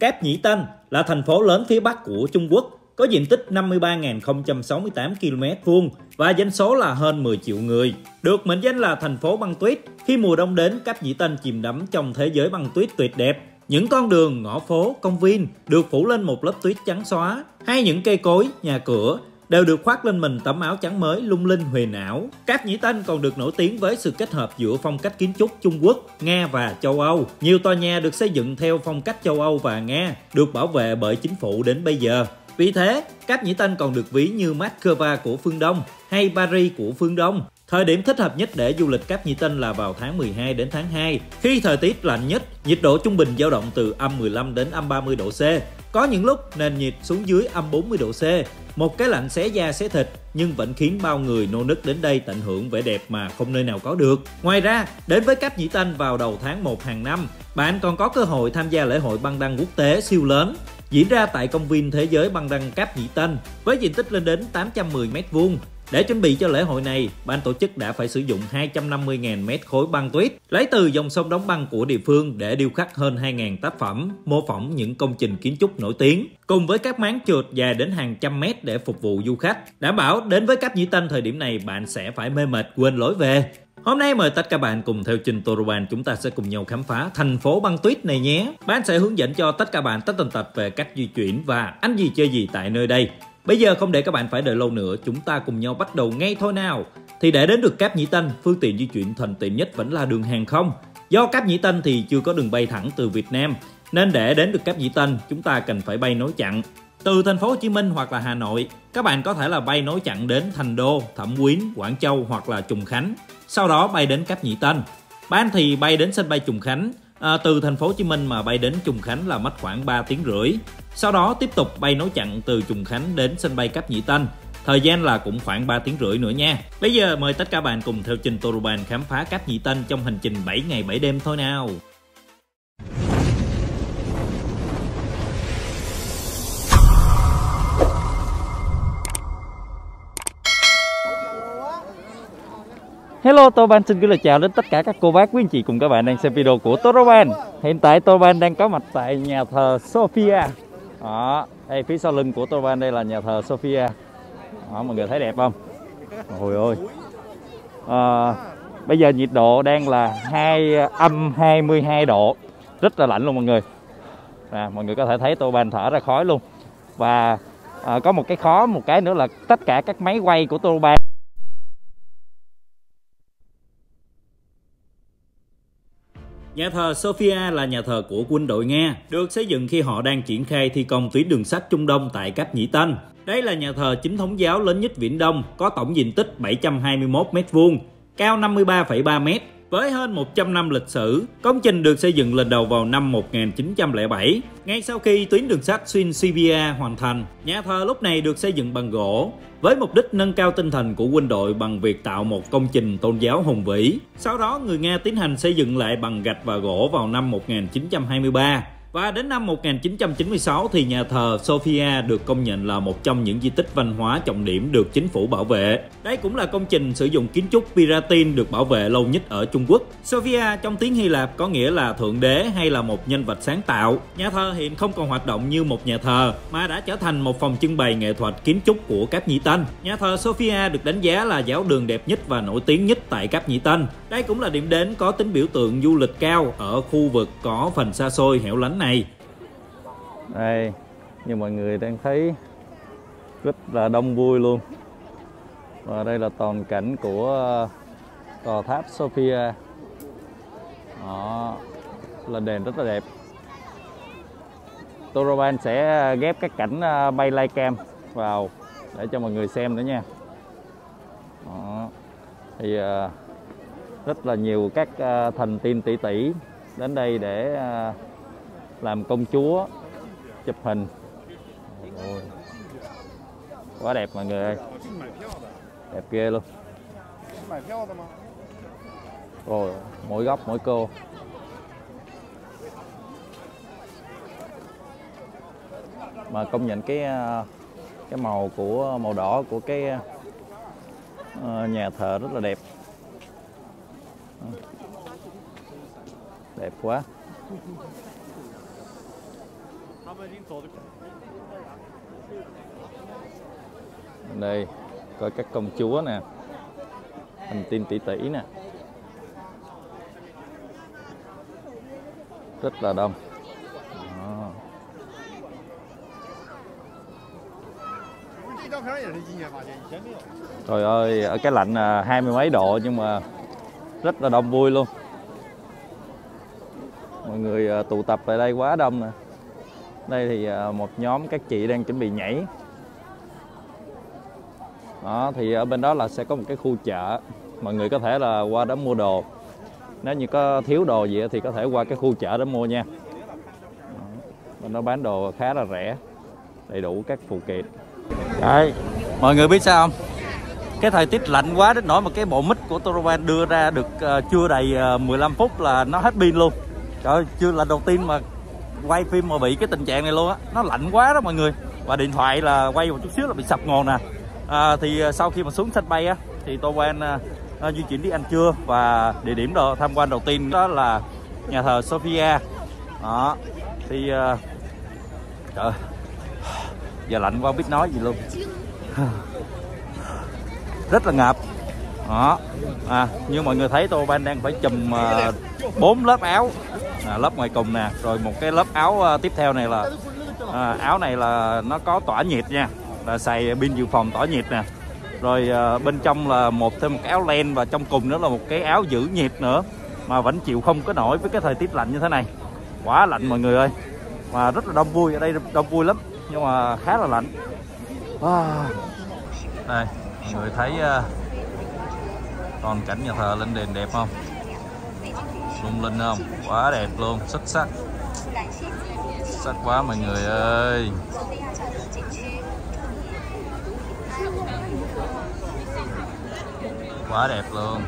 Cáp Nhĩ Tân là thành phố lớn phía bắc của Trung Quốc, có diện tích 53.068 km2 và dân số là hơn 10 triệu người. Được mệnh danh là thành phố băng tuyết, khi mùa đông đến, Cáp Nhĩ Tân chìm đắm trong thế giới băng tuyết tuyệt đẹp. Những con đường, ngõ phố, công viên được phủ lên một lớp tuyết trắng xóa, hay những cây cối, nhà cửa đều được khoác lên mình tấm áo trắng mới lung linh huyền ảo. Cáp Nhĩ Tân còn được nổi tiếng với sự kết hợp giữa phong cách kiến trúc Trung Quốc, Nga và châu Âu. Nhiều tòa nhà được xây dựng theo phong cách châu Âu và Nga, được bảo vệ bởi chính phủ đến bây giờ. Vì thế, Cáp Nhĩ Tân còn được ví như Moscow của phương Đông hay Paris của phương Đông. Thời điểm thích hợp nhất để du lịch Cáp Nhĩ Tân là vào tháng 12 đến tháng 2, khi thời tiết lạnh nhất, nhiệt độ trung bình dao động từ -15 đến -30 độ C. Có những lúc nền nhiệt xuống dưới -40 độ C, một cái lạnh xé da xé thịt nhưng vẫn khiến bao người nô nức đến đây tận hưởng vẻ đẹp mà không nơi nào có được. Ngoài ra, đến với Cáp Nhĩ Tân vào đầu tháng 1 hàng năm, bạn còn có cơ hội tham gia lễ hội băng đăng quốc tế siêu lớn, diễn ra tại công viên Thế giới Băng Đăng Cáp Nhĩ Tân với diện tích lên đến 810 m². Để chuẩn bị cho lễ hội này, ban tổ chức đã phải sử dụng 250.000 mét khối băng tuyết lấy từ dòng sông đóng băng của địa phương để điêu khắc hơn 2.000 tác phẩm mô phỏng những công trình kiến trúc nổi tiếng, cùng với các máng trượt dài đến hàng trăm mét để phục vụ du khách. Đảm bảo đến với Cáp Nhĩ Tân thời điểm này bạn sẽ phải mê mệt quên lối về. Hôm nay mời tất cả bạn cùng theo trình Toro Pan, chúng ta sẽ cùng nhau khám phá thành phố băng tuyết này nhé. Ban sẽ hướng dẫn cho tất cả bạn tất tần tật về cách di chuyển và ăn gì chơi gì tại nơi đây. Bây giờ không để các bạn phải đợi lâu nữa, chúng ta cùng nhau bắt đầu ngay thôi nào. Thì để đến được Cáp Nhĩ Tân, phương tiện di chuyển thuận tiện nhất vẫn là đường hàng không. Do Cáp Nhĩ Tân thì chưa có đường bay thẳng từ Việt Nam, nên để đến được Cáp Nhĩ Tân, chúng ta cần phải bay nối chặn. Từ thành phố Hồ Chí Minh hoặc là Hà Nội, các bạn có thể là bay nối chặn đến Thành Đô, Thẩm Quyến, Quảng Châu hoặc là Trùng Khánh. Sau đó bay đến Cáp Nhĩ Tân. Ban thì bay đến sân bay Trùng Khánh. Từ thành phố Hồ Chí Minh mà bay đến Trùng Khánh là mất khoảng 3,5 tiếng. Sau đó tiếp tục bay nối chặn từ Trùng Khánh đến sân bay Cáp Nhĩ Tân. Thời gian là cũng khoảng 3,5 tiếng nữa nha. Bây giờ mời tất cả bạn cùng theo trình Toro Pan khám phá Cáp Nhĩ Tân trong hành trình 7 ngày 7 đêm thôi nào. Hello, Toro Pan xin gửi lời chào đến tất cả các cô bác, quý anh chị cùng các bạn đang xem video của Toro Pan. Hiện tại Toro Pan đang có mặt tại nhà thờ Sophia. Đó, đây phía sau lưng của Toro Pan đây là nhà thờ Sophia. Đó, mọi người thấy đẹp không? Ôi ôi. Bây giờ nhiệt độ đang là âm 22 độ. Rất là lạnh luôn mọi người. Mọi người có thể thấy Toro Pan thở ra khói luôn. Và có một cái khó, một cái nữa là tất cả các máy quay của Toro Pan . Nhà thờ Sophia là nhà thờ của quân đội Nga, được xây dựng khi họ đang triển khai thi công tuyến đường sắt Trung Đông tại Cáp Nhĩ Tân. Đây là nhà thờ chính thống giáo lớn nhất Viễn Đông, có tổng diện tích 721 m², cao 53,3 m, với hơn 100 năm lịch sử. Công trình được xây dựng lần đầu vào năm 1907, ngay sau khi tuyến đường sắt xuyên Siberia hoàn thành. Nhà thờ lúc này được xây dựng bằng gỗ, với mục đích nâng cao tinh thần của quân đội bằng việc tạo một công trình tôn giáo hùng vĩ. Sau đó, người Nga tiến hành xây dựng lại bằng gạch và gỗ vào năm 1923. Và đến năm 1996 thì nhà thờ Sophia được công nhận là một trong những di tích văn hóa trọng điểm được chính phủ bảo vệ. Đây cũng là công trình sử dụng kiến trúc Piratin được bảo vệ lâu nhất ở Trung Quốc. Sophia trong tiếng Hy Lạp có nghĩa là thượng đế hay là một nhân vật sáng tạo. Nhà thờ hiện không còn hoạt động như một nhà thờ mà đã trở thành một phòng trưng bày nghệ thuật kiến trúc của Cáp Nhĩ Tân. Nhà thờ Sophia được đánh giá là giáo đường đẹp nhất và nổi tiếng nhất tại Cáp Nhĩ Tân. Đây cũng là điểm đến có tính biểu tượng du lịch cao ở khu vực có phần xa xôi hẻo lánh này. Đây, như mọi người đang thấy rất là đông vui luôn. Và đây là toàn cảnh của tòa tháp Sophia. Đó, là đèn rất là đẹp. Toro Pan sẽ ghép các cảnh bay live cam vào để cho mọi người xem nữa nha. Đó, thì rất là nhiều các thành tiên tỷ tỷ đến đây để làm công chúa, chụp hình. Ôi, quá đẹp mọi người ơi. Đẹp ghê luôn. Rồi, mỗi góc mỗi cô. Mà công nhận cái màu của màu đỏ của cái nhà thờ rất là đẹp. Đẹp quá. Đây, coi các công chúa nè, hành tinh tỷ tỷ nè, rất là đông. Đó. Trời ơi, ở cái lạnh 20 mấy độ nhưng mà rất là đông vui luôn. Mọi người tụ tập tại đây quá đông nè. Đây thì một nhóm các chị đang chuẩn bị nhảy. Đó, thì ở bên đó là sẽ có một cái khu chợ. Mọi người có thể là qua đó mua đồ. Nếu như có thiếu đồ gì thì có thể qua cái khu chợ đó mua nha. Bên đó bán đồ khá là rẻ, đầy đủ các phụ kiện. Đấy, mọi người biết sao không? Cái thời tiết lạnh quá đến nỗi mà cái bộ mic của Toro Pan đưa ra được chưa đầy 15 phút là nó hết pin luôn. Trời ơi, chưa là đầu tiên mà quay phim mà bị cái tình trạng này luôn á. Nó lạnh quá đó mọi người. Và điện thoại là quay một chút xíu là bị sập nguồn nè. Thì sau khi mà xuống sân bay á, thì Toro Pan di chuyển đi ăn trưa. Và địa điểm tham quan đầu tiên đó là nhà thờ Sophia đó. Thì trời, giờ lạnh quá không biết nói gì luôn. Rất là ngập đó. Như mọi người thấy Toro Pan đang phải chùm 4 lớp áo. Lớp ngoài cùng nè, rồi một cái lớp áo tiếp theo này là áo này là nó có tỏa nhiệt nha, là xài pin dự phòng tỏa nhiệt nè. Rồi bên trong là thêm một cái áo len, và trong cùng nữa là một cái áo giữ nhiệt nữa. Mà vẫn chịu không có nổi với cái thời tiết lạnh như thế này. Quá lạnh mọi người ơi. Mà rất là đông vui, ở đây đông vui lắm, nhưng mà khá là lạnh. Đây, mọi người thấy toàn cảnh nhà thờ lên đền đẹp không? Lung linh không? Quá đẹp luôn, xuất sắc. Xuất quá mọi người ơi. Quá đẹp luôn.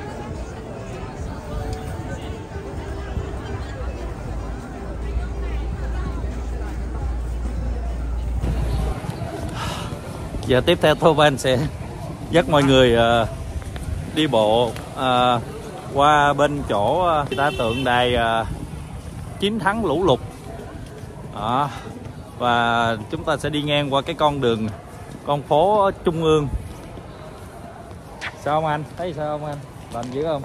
Giờ tiếp theo Toro Pan sẽ dắt mọi người đi bộ qua bên chỗ tượng đài 9 tháng lũ lụt. Đó. Và chúng ta sẽ đi ngang qua cái con phố Trung ương. Sao không anh? Thấy sao không anh? Lạnh dữ không?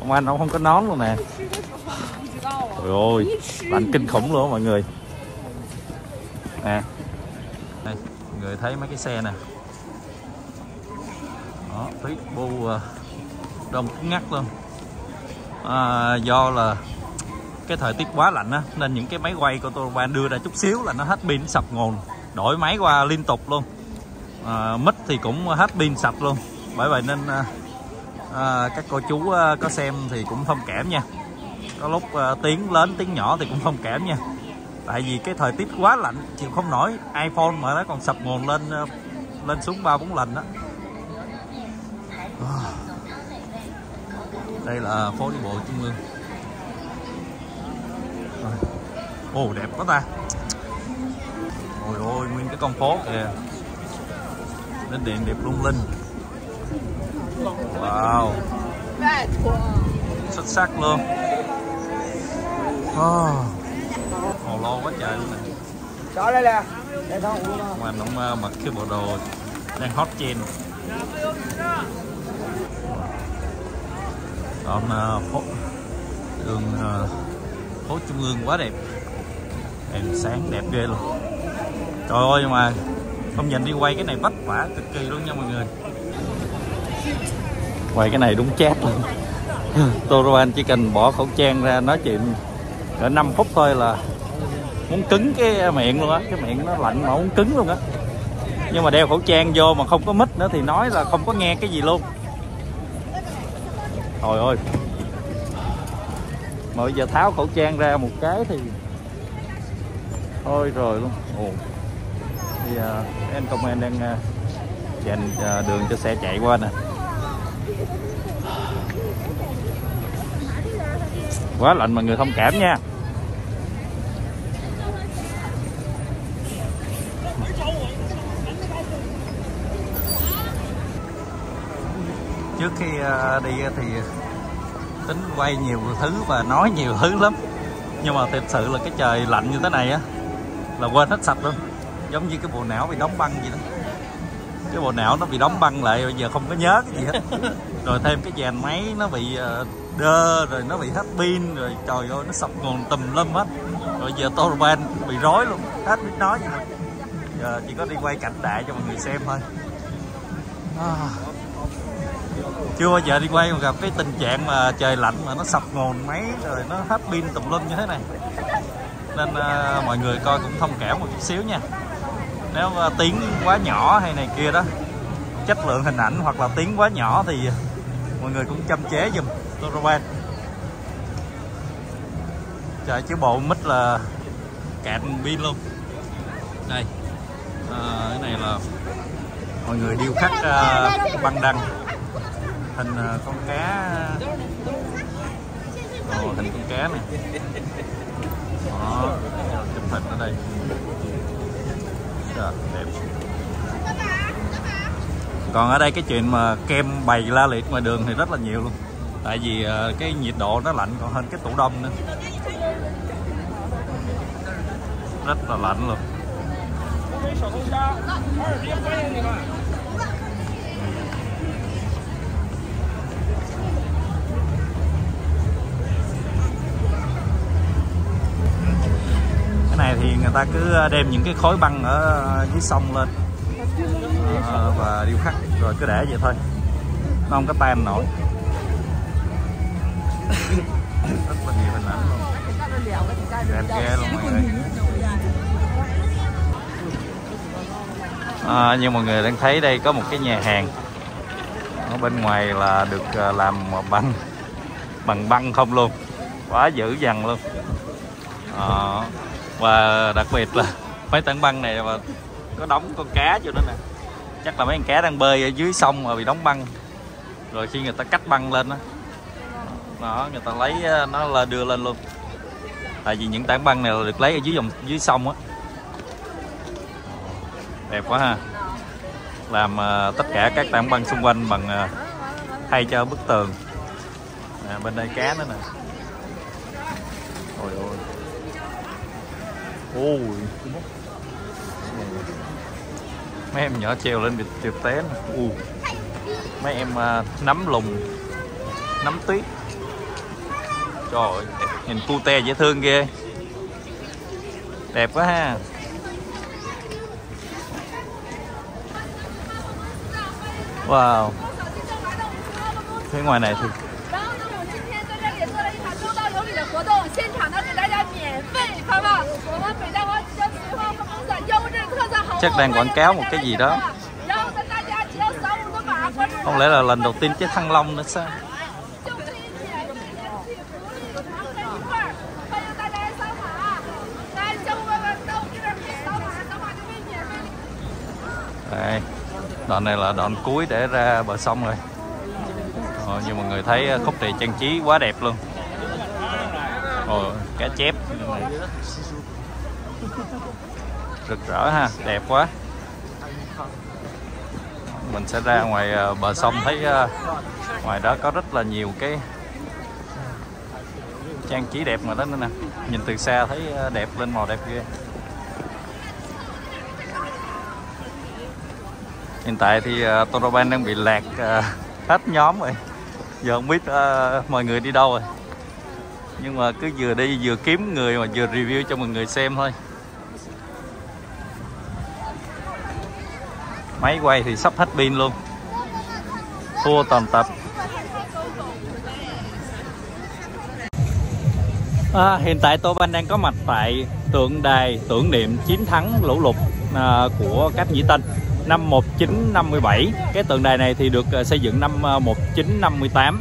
Ông anh ông không có nón luôn nè. Trời ơi, lạnh kinh khủng luôn mọi người. Nè, đây, mọi người thấy mấy cái xe nè. Đó, tuyết bu đông cứng ngắc luôn. Do là cái thời tiết quá lạnh á, nên những cái máy quay của Toro Pan đưa ra chút xíu là nó hết pin sập nguồn. Đổi máy qua liên tục luôn. Mít thì cũng hết pin sạch luôn. Bởi vậy nên các cô chú có xem thì cũng thông cảm nha. Có lúc tiếng lớn tiếng nhỏ thì cũng thông cảm nha. Tại vì cái thời tiết quá lạnh chịu không nổi, iPhone mà nó còn sập nguồn lên xuống 3-4 lần đó. Đây là phố đi bộ Trung ương. Ồ, đẹp quá ta. Ôi ôi, nguyên cái con phố kìa, lên đèn đẹp lung linh. Wow, xuất sắc luôn. Hồ lô quá trời luôn nè. Ông anh ông mặc cái bộ đồ đang hot trend. Còn đường phố Trung ương quá đẹp, đèn sáng đẹp ghê luôn. Trời ơi, nhưng mà không dành đi quay cái này vất vả cực kỳ luôn nha mọi người. Quay cái này đúng chát luôn. Toro Pan chỉ cần bỏ khẩu trang ra nói chuyện cỡ 5 phút thôi là muốn cứng cái miệng luôn á. Cái miệng nó lạnh mà muốn cứng luôn á. Nhưng mà đeo khẩu trang vô mà không có mic nữa thì nói là không có nghe cái gì luôn. Trời ơi, mà bây giờ tháo khẩu trang ra một cái thì thôi rồi luôn. Thì anh công an đang dành đường cho xe chạy qua nè. Quá lạnh mọi người thông cảm nha. Trước khi đi thì tính quay nhiều thứ và nói nhiều thứ lắm, Nhưng mà thật sự là cái trời lạnh như thế này á là quên hết sạch luôn. Giống như cái bộ não bị đóng băng vậy đó. Cái bộ não nó bị đóng băng lại, bây giờ không có nhớ cái gì hết. Rồi thêm cái dàn máy nó bị đơ, rồi nó bị hết pin, rồi trời ơi nó sập nguồn tùm lum hết. Rồi giờ Toro Pan bị rối luôn, hết biết nói vậy đó. Giờ chỉ có đi quay cảnh đại cho mọi người xem thôi. Chưa bao giờ đi quay mà gặp cái tình trạng mà trời lạnh mà nó sập nguồn máy rồi nó hết pin tùm lum như thế này. Nên mọi người coi cũng thông cảm một chút xíu nha. Nếu tiếng quá nhỏ hay này kia đó, chất lượng hình ảnh hoặc là tiếng quá nhỏ thì mọi người cũng châm chế giùm Toro Pan. Trời, chứ bộ mic là cạn pin luôn. Đây, cái này là mọi người điêu khắc băng đăng, hình con cá, hình con cá này. Đó, chụp hình ở đây. Trời, đẹp. Còn ở đây cái chuyện mà kem bày la liệt ngoài đường thì rất là nhiều luôn. Tại vì cái nhiệt độ nó lạnh còn hơn cái tủ đông nữa. Rất là lạnh luôn. Cái này thì người ta cứ đem những cái khối băng ở dưới sông lên và điêu khắc rồi cứ để vậy thôi, nó không có tan nổi. Rất là nhiều hình ảnh luôn, đẹp ghê luôn mọi người. Như mọi người đang thấy đây có một cái nhà hàng ở bên ngoài là được làm bằng băng không luôn, quá dữ dằn luôn. Và đặc biệt là mấy tảng băng này mà có đóng con cá vô nữa nè, chắc là mấy con cá đang bơi ở dưới sông mà bị đóng băng, rồi khi người ta cắt băng lên đó người ta lấy nó là đưa lên luôn. Tại vì những tảng băng này là được lấy ở dưới sông á. Đẹp quá ha. Làm tất cả các tảng băng xung quanh bằng thay cho bức tường. Bên đây cá nữa nè. Ôi ôi. Ôi. Mấy em nhỏ trèo lên bị trượt té nè. Mấy em nắm lùng, nắm tuyết. Trời ơi, nhìn cute dễ thương ghê. Đẹp quá ha. Wow. Phía ngoài này thì chắc đang quảng cáo một cái gì đó. Không lẽ là lần đầu tiên cái Thăng Long nữa sao? Đây. Đoạn này là đoạn cuối để ra bờ sông rồi. Như mọi người thấy khúc trì trang trí quá đẹp luôn. Cá chép rực rỡ ha, đẹp quá. Mình sẽ ra ngoài bờ sông, thấy ngoài đó có rất là nhiều cái trang trí đẹp mà đó nữa nè. Nhìn từ xa thấy đẹp lên, màu đẹp ghê. Hiện tại thì Toro Pan đang bị lạc hết nhóm rồi. Giờ không biết mọi người đi đâu rồi. Nhưng mà cứ vừa đi vừa kiếm người mà vừa review cho mọi người xem thôi. Máy quay thì sắp hết pin luôn. Thua toàn tập. Hiện tại Toro Pan đang có mặt tại tượng đài tưởng niệm chiến thắng lũ lụt của Cáp Nhĩ Tân năm 1957. Cái tượng đài này thì được xây dựng năm 1958.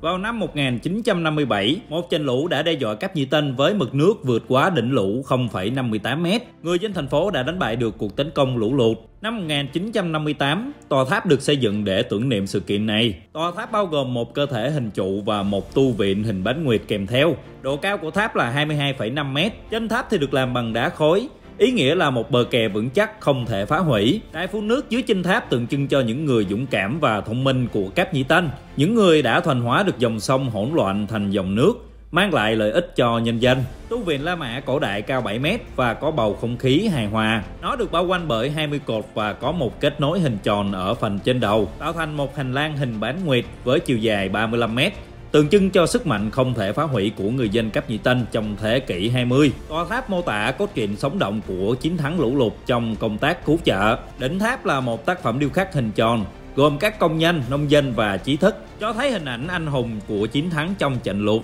Vào năm 1957, một trận lũ đã đe dọa Cáp Nhĩ Tân với mực nước vượt quá đỉnh lũ 0,58 m. Người dân thành phố đã đánh bại được cuộc tấn công lũ lụt. Năm 1958, tòa tháp được xây dựng để tưởng niệm sự kiện này. Tòa tháp bao gồm một cơ thể hình trụ và một tu viện hình bán nguyệt kèm theo. Độ cao của tháp là 22,5 m. Trên tháp thì được làm bằng đá khối. Ý nghĩa là một bờ kè vững chắc không thể phá hủy. Đài phun nước dưới chinh tháp tượng trưng cho những người dũng cảm và thông minh của Cáp Nhĩ Tân, những người đã thuần hóa được dòng sông hỗn loạn thành dòng nước, mang lại lợi ích cho nhân dân. Tu viện La Mã cổ đại cao 7 mét và có bầu không khí hài hòa. Nó được bao quanh bởi 20 cột và có một kết nối hình tròn ở phần trên đầu, tạo thành một hành lang hình bán nguyệt với chiều dài 35 mét, tượng trưng cho sức mạnh không thể phá hủy của người dân Cáp Nhĩ Tân trong thế kỷ 20. Tòa tháp mô tả cốt truyện sống động của chiến thắng lũ lụt trong công tác cứu trợ. Đỉnh tháp là một tác phẩm điêu khắc hình tròn, gồm các công nhân, nông dân và trí thức, cho thấy hình ảnh anh hùng của chiến thắng trong trận lụt.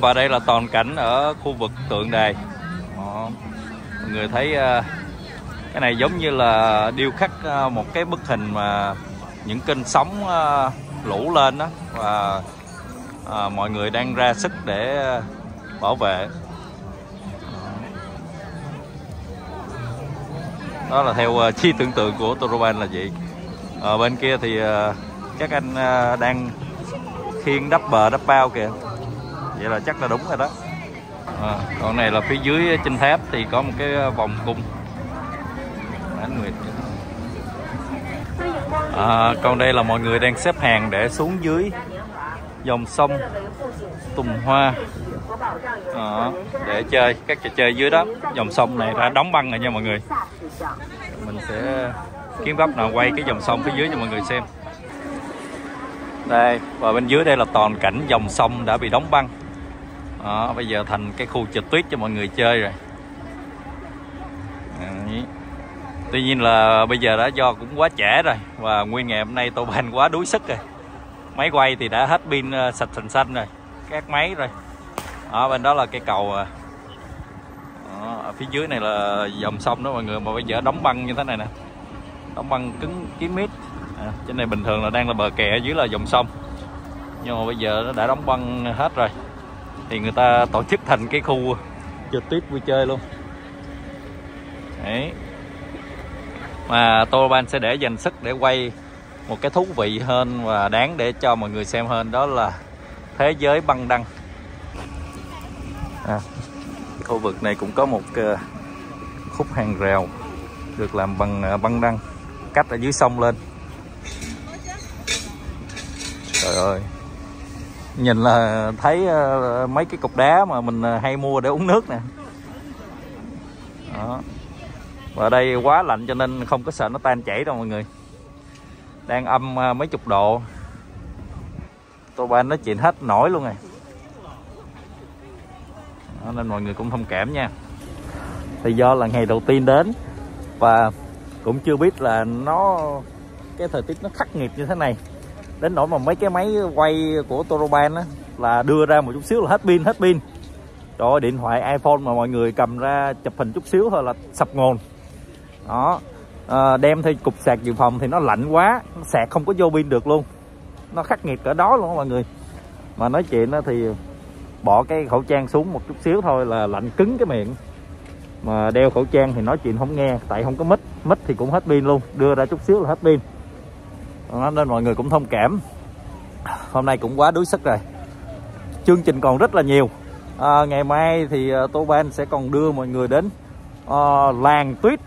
Và đây là toàn cảnh ở khu vực tượng đài. Mọi người thấy cái này giống như là điêu khắc một cái bức hình mà những kênh sóng lũ lên đó, và mọi người đang ra sức để bảo vệ. Đó là theo chi tưởng tượng của Toro Pan là vậy. Ở bên kia thì các anh đang khiêng đắp bờ đắp bao kìa. Vậy là chắc là đúng rồi đó. Còn này là phía dưới trên tháp thì có một cái vòng cung ánh nguyệt. Còn đây là mọi người đang xếp hàng để xuống dưới dòng sông Tùng Hoa để chơi các trò chơi dưới đó. Dòng sông này đã đóng băng rồi nha mọi người. Mình sẽ kiếm góc nào quay cái dòng sông phía dưới cho mọi người xem. Đây, và bên dưới đây là toàn cảnh dòng sông đã bị đóng băng. Bây giờ thành cái khu trượt tuyết cho mọi người chơi rồi. Tuy nhiên là bây giờ đã do cũng quá trễ rồi, và nguyên ngày hôm nay Toro Pan quá đuối sức rồi. Máy quay thì đã hết pin sạch sành xanh rồi, các máy rồi. Ở bên đó là cây cầu. Ở phía dưới này là dòng sông đó mọi người, mà bây giờ đóng băng như thế này nè. Đóng băng cứng kín mít. Trên này bình thường là đang là bờ kè, dưới là dòng sông. Nhưng mà bây giờ nó đã đóng băng hết rồi. Thì người ta tổ chức thành cái khu trượt tuyết vui chơi luôn. Đấy. Mà Toro Pan sẽ để dành sức để quay một cái thú vị hơn và đáng để cho mọi người xem hơn, đó là Thế Giới Băng Đăng. Khu vực này cũng có một khúc hàng rào được làm bằng băng đăng cách ở dưới sông lên. Trời ơi, nhìn là thấy mấy cái cục đá mà mình hay mua để uống nước nè. Đó. Và đây quá lạnh cho nên không có sợ nó tan chảy đâu mọi người. Đang âm mấy chục độ. Toro Pan nói chuyện hết nổi luôn rồi. Đó, nên mọi người cũng thông cảm nha. Thì do là ngày đầu tiên đến và cũng chưa biết là cái thời tiết nó khắc nghiệt như thế này, đến nỗi mà mấy cái máy quay của Toro Pan á là đưa ra một chút xíu là hết pin. Trời ơi, điện thoại iPhone mà mọi người cầm ra chụp hình chút xíu thôi là sập nguồn. Đó, đem theo cục sạc dự phòng thì nó lạnh quá, sạc không có vô pin được luôn. Nó khắc nghiệt cỡ đó luôn đó mọi người. Mà nói chuyện đó thì bỏ cái khẩu trang xuống một chút xíu thôi là lạnh cứng cái miệng. Mà đeo khẩu trang thì nói chuyện không nghe, tại không có mic thì cũng hết pin luôn, đưa ra chút xíu là hết pin. Đó, nên mọi người cũng thông cảm. Hôm nay cũng quá đuối sức rồi. Chương trình còn rất là nhiều. Ngày mai thì Toro Pan sẽ còn đưa mọi người đến làng tuyết.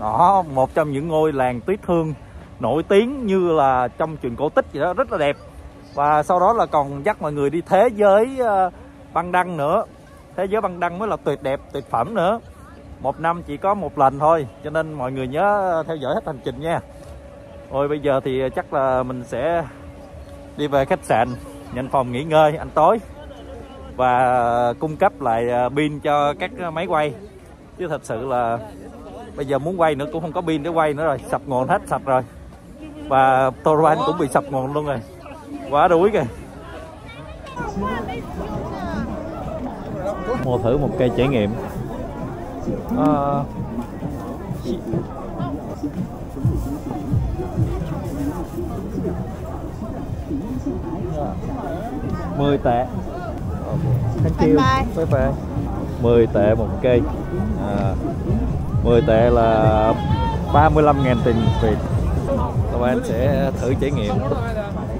Đó, một trong những ngôi làng tuyết hương nổi tiếng như là trong truyện cổ tích vậy đó, rất là đẹp. Và sau đó là còn dắt mọi người đi Thế Giới Băng Đăng nữa. Thế Giới Băng Đăng mới là tuyệt đẹp, tuyệt phẩm nữa. Một năm chỉ có một lần thôi, cho nên mọi người nhớ theo dõi hết hành trình nha. Ôi bây giờ thì chắc là mình sẽ đi về khách sạn, nhận phòng nghỉ ngơi ăn tối và cung cấp lại pin cho các máy quay. Chứ thật sự là bây giờ muốn quay nữa cũng không có pin để quay nữa rồi, sập nguồn hết sạch rồi. Và Toro Pan cũng bị sập nguồn luôn rồi. Quá đuối kìa. Mua thử một cây trải nghiệm. $10. Thank you. Bye bye. 10 tệ một cây. 10 tệ là 35.000 tiền Việt. Tụi anh sẽ thử trải nghiệm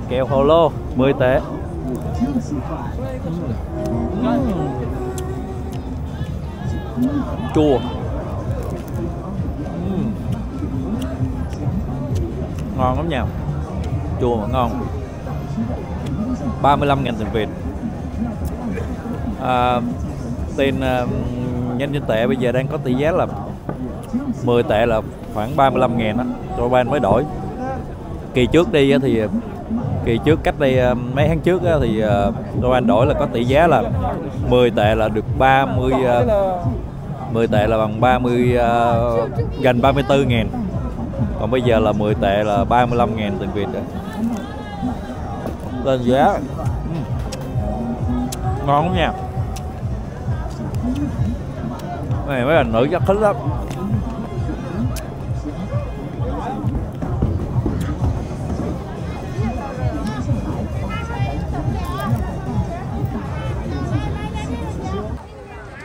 kèo hồ lô 10 tệ. Chua. Ngon lắm nha. Chua mà ngon. 35.000 tiền Việt. tiền nhân dân tệ bây giờ đang có tỷ giá là 10 tệ là khoảng 35.000 đó. Toro Pan mới đổi. Kỳ trước đi thì kỳ trước cách đây mấy tháng trước thì Toro Pan đổi là có tỷ giá là 10 tệ là được 10 tệ là bằng gần 34.000. Còn bây giờ là 10 tệ là 35.000 tiền Việt rồi. Lên giá ngon lắm nha. Cái này mấy bạn nữ chắc thích lắm.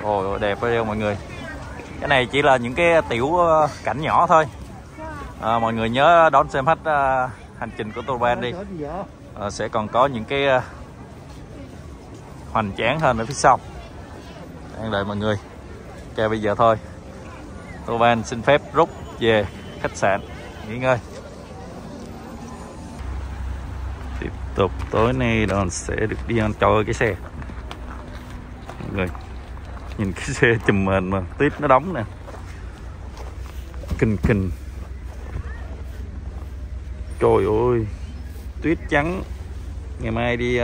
Ồ, đẹp quá mọi người. Cái này chỉ là những cái tiểu cảnh nhỏ thôi. Mọi người nhớ đón xem hết hành trình của Toro Pan đi. Sẽ còn có những cái hoành tráng hơn ở phía sau. Đang đợi mọi người. Ok, bây giờ thôi Toro Pan xin phép rút về khách sạn nghỉ ngơi. Tiếp tục tối nay đoàn sẽ được đi ăn trôi cái xe. Mọi người nhìn cái xe chùm mền mà tuyết nó đóng nè, kinh kinh. Trời ơi, tuyết trắng. Ngày mai đi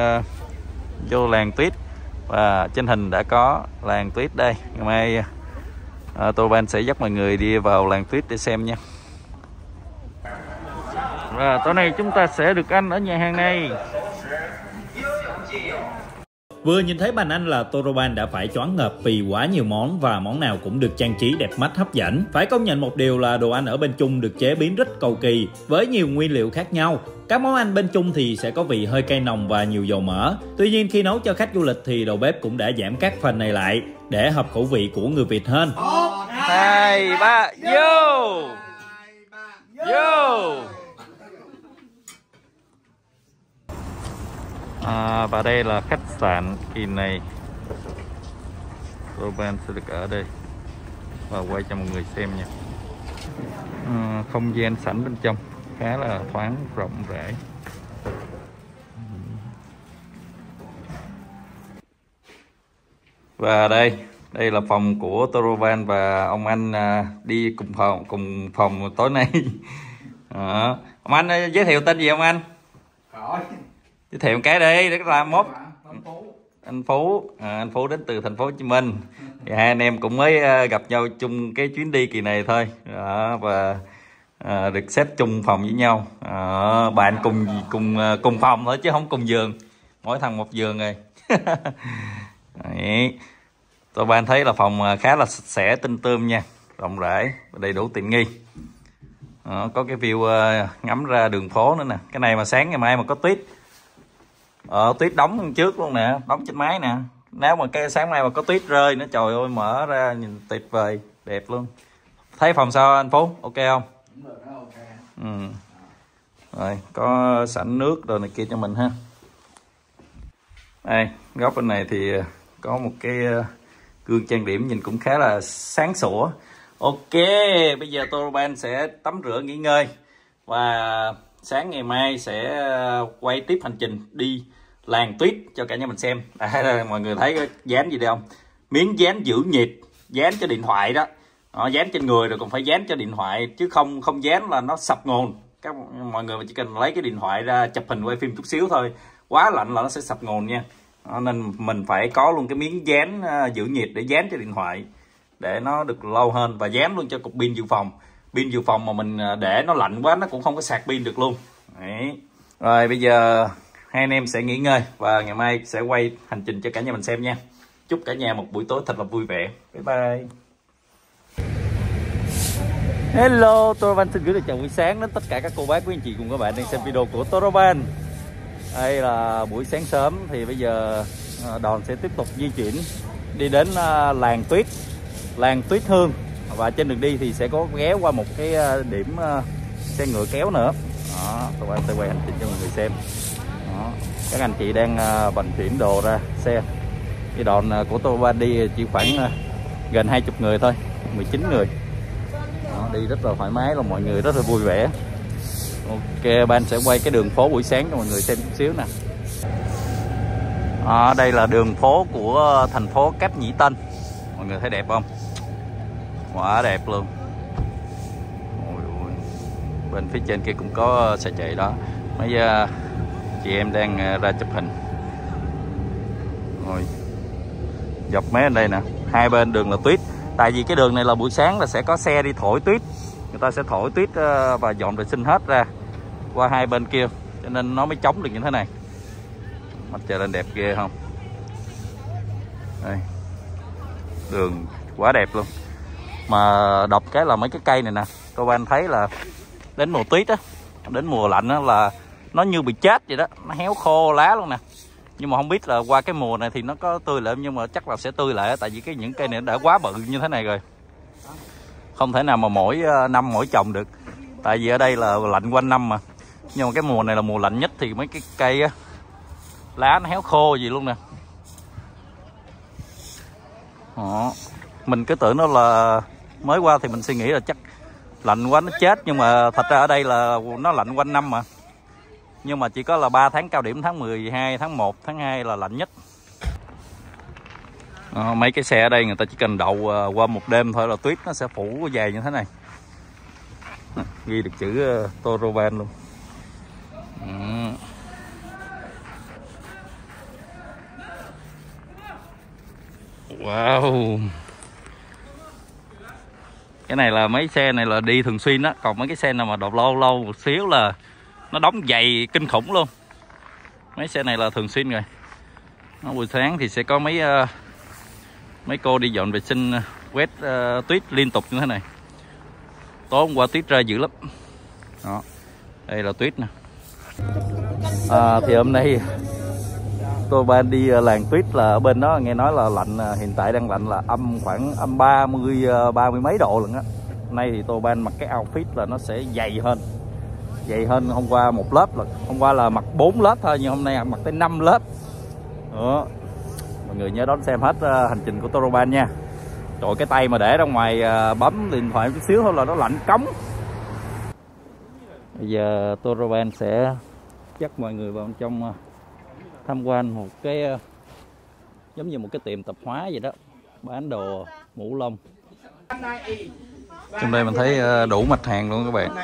vô làng tuyết. Và trên hình đã có làng tuyết đây. Ngày mai Toro Pan sẽ dắt mọi người đi vào làng tuyết để xem nha. Và tối nay chúng ta sẽ được ăn ở nhà hàng này. Vừa nhìn thấy bàn ăn là Toro Pan đã phải choáng ngợp vì quá nhiều món và món nào cũng được trang trí đẹp mắt hấp dẫn. Phải công nhận một điều là đồ ăn ở bên Trung được chế biến rất cầu kỳ với nhiều nguyên liệu khác nhau. Các món ăn bên Trung thì sẽ có vị hơi cay nồng và nhiều dầu mỡ. Tuy nhiên khi nấu cho khách du lịch thì đầu bếp cũng đã giảm các phần này lại để hợp khẩu vị của người Việt hơn. 1, 2, 3, vô! Vô! Và đây là khách sạn kỳ này. Toro Pan sẽ được ở đây và quay cho mọi người xem nha. Không gian sảnh bên trong khá là thoáng rộng rãi. Và đây là phòng của Toro Pan và ông anh đi cùng phòng tối nay. Ông anh giới thiệu tên gì ông anh? Giới thiệu cái đi để làm mốt. Anh Phú đến từ thành phố Hồ Chí Minh. Thì hai anh em cũng mới gặp nhau chung cái chuyến đi kỳ này thôi. Đó, và được xếp chung phòng với nhau. Bạn cùng phòng thôi chứ không cùng giường. Mỗi thằng một giường rồi. Tụi bạn thấy là phòng khá là sạch sẽ, tinh tươm nha, rộng rãi và đầy đủ tiện nghi. Có cái view ngắm ra đường phố nữa nè. Cái này mà sáng ngày mai mà có tuyết, tuyết đóng trước luôn nè, đóng trên máy nè. Nếu mà cái sáng nay mà có tuyết rơi nữa, trời ơi, mở ra nhìn tuyệt vời, đẹp luôn. Thấy phòng sao anh Phú, ok không? Ừ. Rồi, có sảnh nước rồi này kia cho mình ha. Đây, góc bên này thì có một cái gương trang điểm nhìn cũng khá là sáng sủa. Ok, bây giờ Toro Pan sẽ tắm rửa nghỉ ngơi và sáng ngày mai sẽ quay tiếp hành trình đi làng tuyết cho cả nhà mình xem. À, mọi người thấy cái dán gì đây không? Miếng dán giữ nhiệt, dán cho điện thoại đó. Nó dán trên người rồi còn phải dán cho điện thoại chứ không dán là nó sập nguồn. Mọi người chỉ cần lấy cái điện thoại ra chụp hình quay phim chút xíu thôi. Quá lạnh là nó sẽ sập nguồn nha. Nên mình phải có luôn cái miếng dán giữ nhiệt để dán cho điện thoại để nó được lâu hơn và dán luôn cho cục pin dự phòng. Pin dự phòng mà mình để nó lạnh quá nó cũng không có sạc pin được luôn. Đấy. Rồi bây giờ hai anh em sẽ nghỉ ngơi và ngày mai sẽ quay hành trình cho cả nhà mình xem nha. Chúc cả nhà một buổi tối thật là vui vẻ. Bye bye. Hello, Toro Pan xin gửi lời chào buổi sáng đến tất cả các cô bác quý anh chị cùng các bạn đang xem video của Toro Pan. Đây là buổi sáng sớm thì bây giờ đoàn sẽ tiếp tục di chuyển đi đến làng tuyết Hương. Và trên đường đi thì sẽ có ghé qua một cái điểm xe ngựa kéo nữa. Đó, Toro Pan sẽ quay hành trình cho mọi người xem. Đó, các anh chị đang vận chuyển đồ ra xe. Cái đoàn của Toro Pan đi chỉ khoảng gần 20 người thôi, 19 người. Đó, đi rất là thoải mái, là mọi người rất là vui vẻ. Ok, Ban sẽ quay cái đường phố buổi sáng cho mọi người xem chút xíu nè. Đây là đường phố của thành phố Cáp Nhĩ Tân. Mọi người thấy đẹp không? Quá đẹp luôn. Bên phía trên kia cũng có xe chạy đó. Mấy chị em đang ra chụp hình. Rồi dọc mé đây nè, hai bên đường là tuyết. Tại vì cái đường này là buổi sáng là sẽ có xe đi thổi tuyết. Người ta sẽ thổi tuyết và dọn vệ sinh hết ra qua hai bên kia, cho nên nó mới chống được như thế này. Mặt trời lên đẹp ghê không? Đây, đường quá đẹp luôn. Mà đọc cái là mấy cái cây này nè, các bạn thấy là đến mùa tuyết á, đến mùa lạnh á là nó như bị chết vậy đó, nó héo khô lá luôn nè. Nhưng mà không biết là qua cái mùa này thì nó có tươi lại, nhưng mà chắc là sẽ tươi lại, tại vì cái những cây này đã quá bự như thế này rồi. Không thể nào mà mỗi năm mỗi trồng được, tại vì ở đây là lạnh quanh năm mà. Nhưng mà cái mùa này là mùa lạnh nhất thì mấy cái cây á, lá nó héo khô gì luôn nè. Đó. Mình cứ tưởng nó là mới qua thì mình suy nghĩ là chắc lạnh quá nó chết, nhưng mà thật ra ở đây là nó lạnh quanh năm mà. Nhưng mà chỉ có là 3 tháng cao điểm, tháng 12, tháng 1, tháng 2 là lạnh nhất. Mấy cái xe ở đây người ta chỉ cần đậu qua một đêm thôi là tuyết nó sẽ phủ dày như thế này. Ghi được chữ Toro Pan luôn. Wow. Cái này là mấy xe này là đi thường xuyên đó. Còn mấy cái xe nào mà đậu lâu lâu một xíu là nó đóng dày kinh khủng luôn. Mấy xe này là thường xuyên rồi. Buổi sáng thì sẽ có mấy cô đi dọn vệ sinh, quét tuyết liên tục như thế này. Tối hôm qua tuyết ra dữ lắm. Đó. Đây là tuyết nè. Thì hôm nay Toro Pan đi làng tuyết là ở bên đó, nghe nói là lạnh, hiện tại đang lạnh là âm khoảng âm 30 mấy độ lận á. Nay thì Toro Pan mặc cái outfit là nó sẽ dày hơn. Dày hơn hôm qua một lớp, là hôm qua là mặc 4 lớp thôi, nhưng hôm nay mặc tới 5 lớp. Đó. Mọi người nhớ đón xem hết hành trình của Toro Pan nha. Trời, cái tay mà để ra ngoài bấm điện thoại chút xíu thôi là nó lạnh cống. Bây giờ Toro Pan sẽ dắt mọi người vào trong tham quan một cái giống như một cái tiệm tạp hóa vậy đó, bán đồ mũ lông. Trong đây mình thấy đủ mặt hàng luôn các bạn.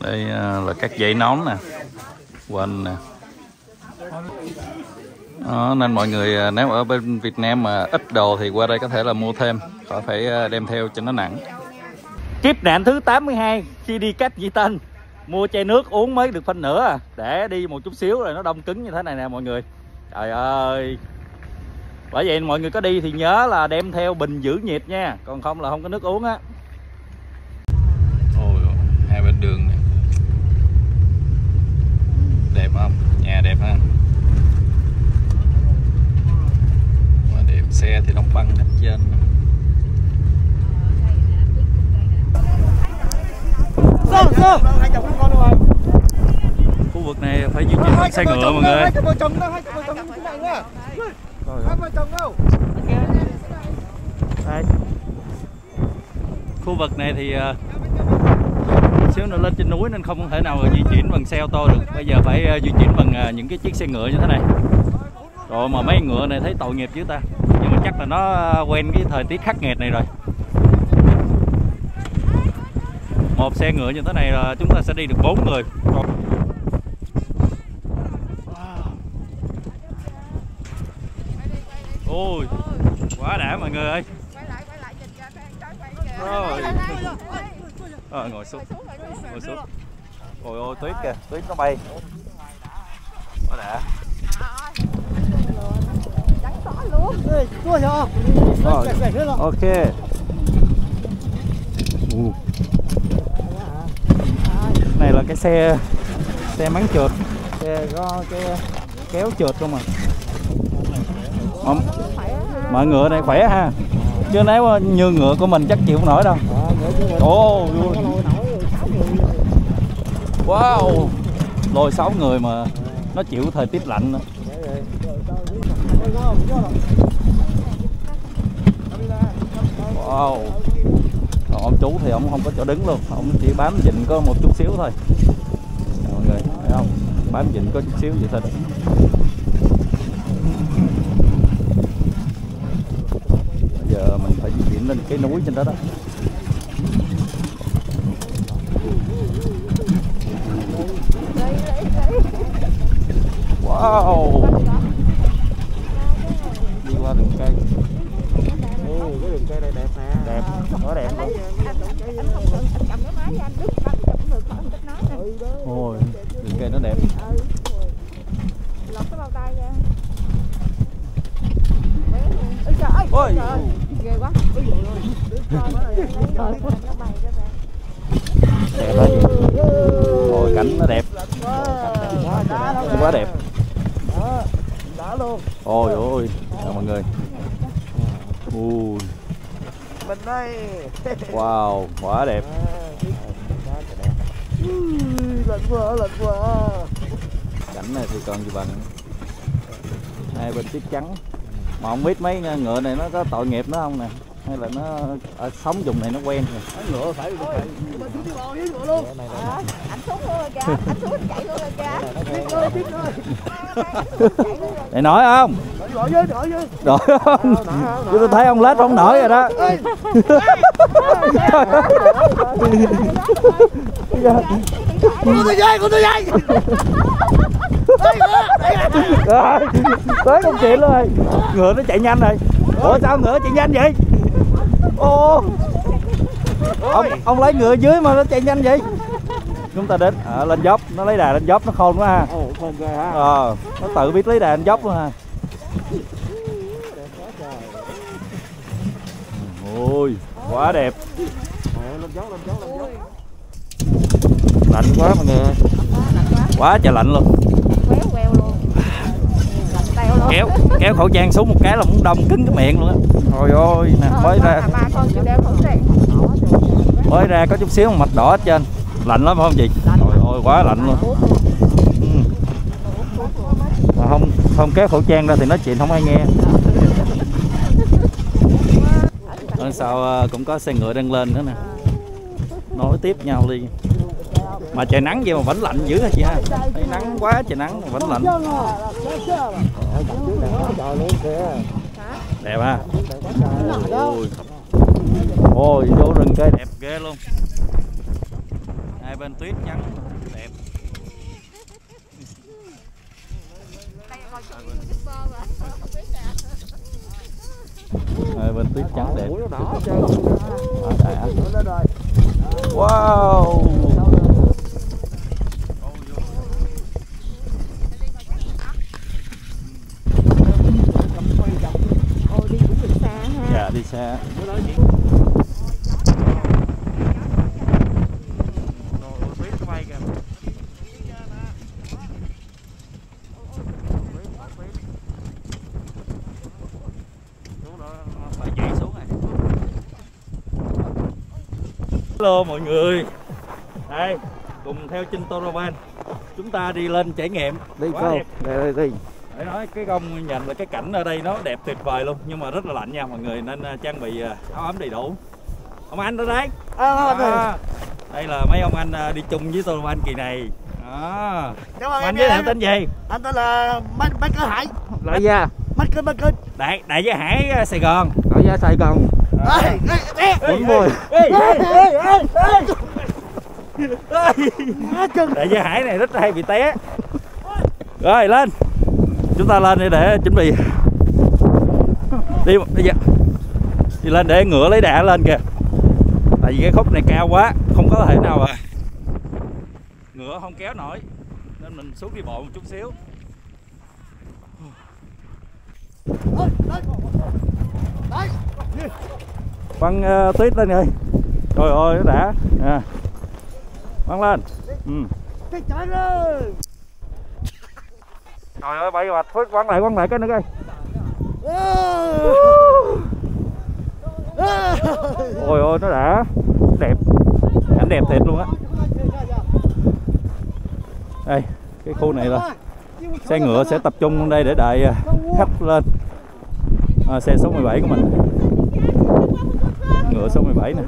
Đây là các dãy nón nè, quần nè. Nên mọi người nếu ở bên Việt Nam mà ít đồ thì qua đây có thể là mua thêm, khỏi phải đem theo cho nó nặng. Kiếp nạn thứ 82 khi đi Cáp Nhĩ Tân, mua chai nước uống mới được phân nửa, để đi một chút xíu rồi nó đông cứng như thế này nè mọi người. Trời ơi. Bởi vậy mọi người có đi thì nhớ là đem theo bình giữ nhiệt nha, còn không là không có nước uống á. Ôi, hai bên đường này. Đẹp không? Nhà đẹp ha. Mà đẹp, xe thì đóng băng hết trên. Khu vực này phải di chuyển bằng xe ngựa mọi người. Khu vực này thì xíu nữa lên trên núi nên không thể nào di chuyển bằng xe ô tô được. Bây giờ phải di chuyển bằng những cái chiếc xe ngựa như thế này. Rồi mà mấy ngựa này thấy tội nghiệp chứ ta. Nhưng mà chắc là nó quen cái thời tiết khắc nghiệt này rồi. Một xe ngựa như thế này là chúng ta sẽ đi được 4 người. Ôi, quá đã mọi người ơi. Rồi. Ngồi xuống. Ngồi xuống. Ôi ôi tuyết kìa, tuyết nó bay. Quá đã. Ok. Này là cái xe máng trượt, xe có cái kéo trượt không à. Mọi ngựa này khỏe ha, chứ nếu như ngựa của mình chắc chịu không nổi đâu. Ồ, wow, lôi 6 người mà nó chịu thời tiết lạnh nữa. Wow. Còn ông chú thì ông không có chỗ đứng luôn, ông chỉ bám vịn có một chút xíu thôi. Mọi người thấy không, bám vịn có chút xíu vậy thôi. giờ mình phải di chuyển lên cái núi trên đó đó. Wow, đi qua đường cây. Ồ, cái đường cây này đẹp nè. Đẹp, nó đẹp luôn. Anh không cần anh cầm cái máy với anh đứt bắn chụp được khỏi anh kết nối nè. Ôi, đường cây nó đẹp. Lọc cái bao tay nha. Ôi trời ơi. Ôi trời. Ghê quá. Ôi trời ơi. Đứa con nó lấy nó bay ra nè. Đẹp quá chị. Ôi cảnh nó đẹp. Quá đẹp. Đã luôn. Ôi ôi, chào mọi người. Ui. Mình đây. Wow, quá đẹp. Lạnh quá, lạnh quá. Cảnh này thì còn gì bằng. Hai bên tuyết trắng. Mà không biết mấy ngựa này nó có tội nghiệp nó không nè, hay là nó ở sống vùng này nó quen rồi. Ngựa phải ngựa luôn. Anh xuống luôn kìa, anh xuống chạy luôn kìa. Này nổi không? Nổi với, nổi với. Nổi không? Chứ tôi thấy ông lết không nổi rồi đó. Của tôi dây, của tôi dây. Tới công chuyện luôn rồi. Ngựa nó chạy nhanh rồi. Ủa sao ngựa chạy nhanh vậy? Ô, ông lấy ngựa dưới mà nó chạy nhanh vậy? Chúng ta đến lên dốc, nó lấy đà lên dốc, nó khôn quá ha. Khôn ghê ha. Nó tự biết lấy đà lên dốc luôn ha. Ôi, quá đẹp. Lên dốc, lên dốc, lên dốc. Lạnh quá mọi người. Quá trời lạnh luôn. Kéo khẩu trang xuống một cái là muốn đông kín cái miệng luôn á. Trời ơi nè, mới ra có chút xíu mạch đỏ hết trên. Lạnh lắm phải không chị? Trời ơi quá lạnh luôn. Mà không kéo khẩu trang ra thì nói chuyện không ai nghe. Lần sau cũng có xe ngựa đang lên nữa nè. Nối tiếp nhau đi. Mà trời nắng vậy mà vẫn lạnh dữ hả chị ha? Thấy nắng quá trời nắng mà vẫn lạnh. Đẹp ha. Ôi. Ôi vô rừng cây đẹp ghê luôn. Hai bên tuyết trắng đẹp. Hai bên tuyết trắng đẹp. Wow. Đi xe. Hello mọi người. Đây, cùng theo chân Toro Pan. Chúng ta đi lên trải nghiệm. Đi coi. Đây đây. Để nói cái công nhận là cái cảnh ở đây nó đẹp tuyệt vời luôn, nhưng mà rất là lạnh nha mọi người, nên trang bị áo ấm đầy đủ. Ông anh đó đấy. Đây là mấy ông anh đi chung với Toro Pan kỳ này. Đó. Anh với em tên gì? Anh tên là Michael Hải. Lại gia. Michael. Đại gia Hải Sài Gòn. Đại gia Sài Gòn. Đại gia Hải này rất hay bị té. Rồi lên. Chúng ta lên để chuẩn bị đi lên để ngựa lấy đà lên kìa. Tại vì cái khúc này cao quá, không có thể nào ngựa không kéo nổi, nên mình xuống đi bộ một chút xíu. Băng tuyết lên rồi. Trời ơi nó đã. Băng lên. Trời ơi bay bạch, quăng lại cái nữa coi. Ôi ôi nó đã. Đẹp. Cảnh đẹp thiệt luôn á. Đây, cái khu này là xe ngựa sẽ tập trung lên đây để đợi khách lên. Xe số 17 của mình. Ngựa số 17 nè.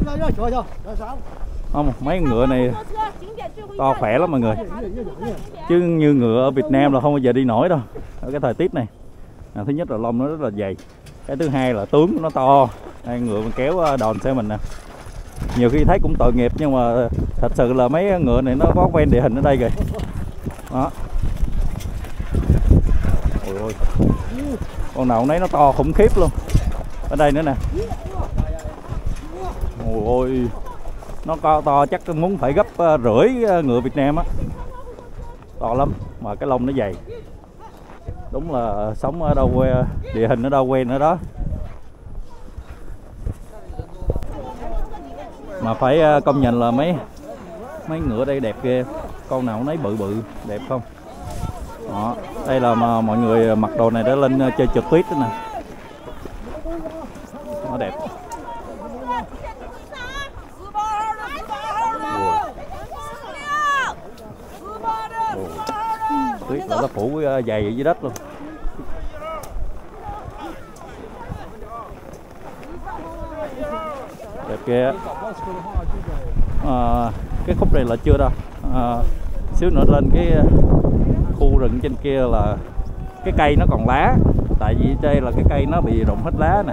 Không, mấy ngựa này to khỏe lắm mọi người, chứ như ngựa ở Việt Nam là không bao giờ đi nổi đâu ở cái thời tiết này. Thứ nhất là lông nó rất là dày, cái thứ hai là tướng nó to, Đây, ngựa mình kéo đòn xe mình nè. Nhiều khi thấy cũng tội nghiệp nhưng mà thật sự là mấy ngựa này nó có quen địa hình ở đây rồi. Đó. Ôi ôi. Con nào nấy nó to khủng khiếp luôn. Ở đây nữa nè. Ôi ôi. Nó to chắc muốn phải gấp rưỡi ngựa Việt Nam á. To lắm mà cái lông nó dày. Đúng là sống ở đâu quen, địa hình ở đâu quen ở đó. Mà phải công nhận là mấy ngựa đây đẹp ghê. Con nào nấy bự bự, đẹp không? Đó, đây là mà mọi người mặc đồ này để lên chơi trượt tuyết đó nè. Nó đẹp. Tuyết nó phủ dày ở dưới đất luôn. Đẹp ghê. Cái khúc này là chưa đâu. Xíu nữa lên cái khu rừng trên kia là cái cây nó còn lá, tại vì đây là cái cây nó bị rụng hết lá nè.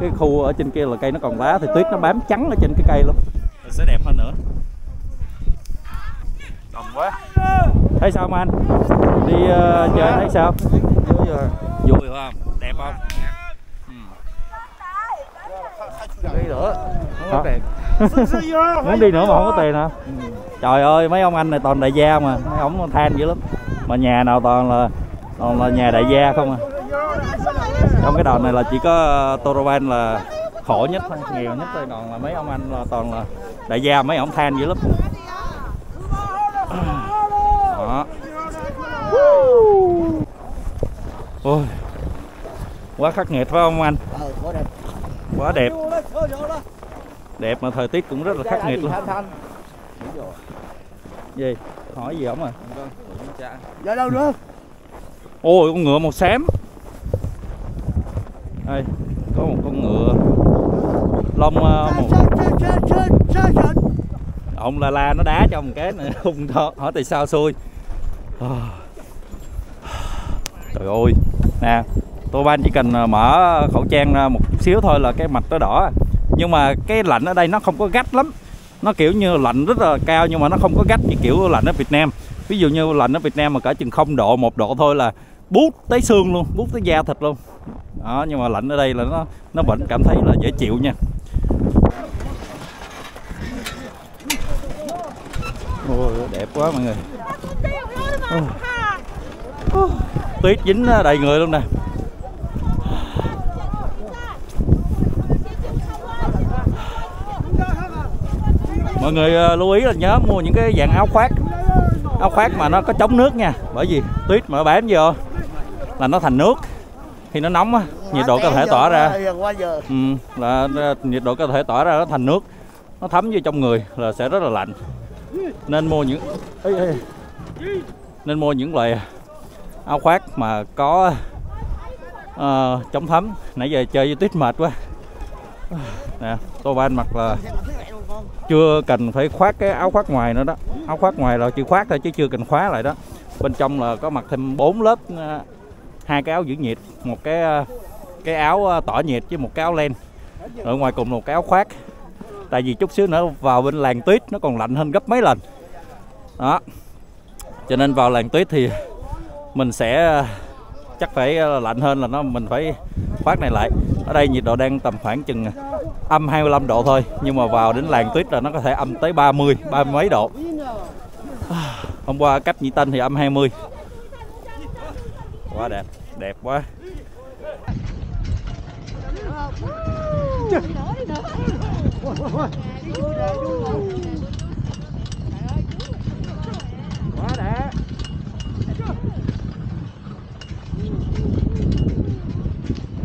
Cái khu ở trên kia là cây nó còn lá thì tuyết nó bám trắng ở trên cái cây luôn, thì sẽ đẹp hơn nữa. Đồng quá. Thấy sao mà anh đi chơi thấy sao? Vui không? Đẹp không? Đi nữa không có tiền. Muốn đi nữa mà không có tiền hả? Trời ơi, mấy ông anh này toàn đại gia mà, mấy ông than dữ lắm. Mà nhà nào toàn là nhà đại gia không à. Trong cái đòn này là chỉ có Toro Pan là khổ nhất thôi, nghèo nhất thôi, còn là mấy ông anh là toàn là đại gia, mấy ông than dữ lắm. Đó. Ôi. Quá khắc nghiệt phải không anh? Quá đẹp. Đẹp mà thời tiết cũng rất là khắc nghiệt luôn. Gì? Hỏi gì ổng à? Dạ đâu nữa? Ôi, con ngựa màu xám. Đây, có một con ngựa lông màu... Ông la nó đá cho một cái này, không hỏi tại sao xui. Trời ơi. Nè, Toro Pan chỉ cần mở khẩu trang ra một chút xíu thôi là cái mạch nó đỏ. Nhưng mà cái lạnh ở đây nó không có gắt lắm. Nó kiểu như lạnh rất là cao nhưng mà nó không có gắt như kiểu lạnh ở Việt Nam. Ví dụ như lạnh ở Việt Nam mà cả chừng 0 độ, 1 độ thôi là buốt tới xương luôn, buốt tới da thịt luôn. Đó, nhưng mà lạnh ở đây là nó vẫn cảm thấy là dễ chịu nha. Ôi, đẹp quá mọi người. Tuyết dính đầy người luôn nè. Mọi người lưu ý là nhớ mua những cái dạng áo khoác mà nó có chống nước nha, bởi vì tuyết mà bám vô là nó thành nước, thì nó nóng á, nhiệt độ cơ thể tỏa ra, là nhiệt độ cơ thể tỏa ra nó thành nước, nó thấm vô trong người là sẽ rất là lạnh. Nên mua những loại áo khoác mà có chống thấm. Nãy giờ chơi với tuyết mệt quá nè. Toro Pan mặc là chưa cần phải khoác cái áo khoác ngoài nữa đó. Áo khoác ngoài là chỉ khoác thôi chứ chưa cần khóa lại đó. Bên trong là có mặc thêm 4 lớp, 2 cái áo giữ nhiệt, một cái áo tỏa nhiệt với một cái áo len. Ở ngoài cùng một cái áo khoác. Tại vì chút xíu nữa vào bên làng tuyết nó còn lạnh hơn gấp mấy lần. Đó. Cho nên vào làng tuyết thì mình sẽ chắc phải lạnh hơn, là mình phải khoác này lại. Ở đây nhiệt độ đang tầm khoảng chừng âm 25 độ thôi, nhưng mà vào đến làng tuyết là nó có thể âm tới 30, 30 mấy độ. Hôm qua Cáp Nhĩ Tân thì âm 20. Quá đẹp, đẹp quá. Quá đẹp.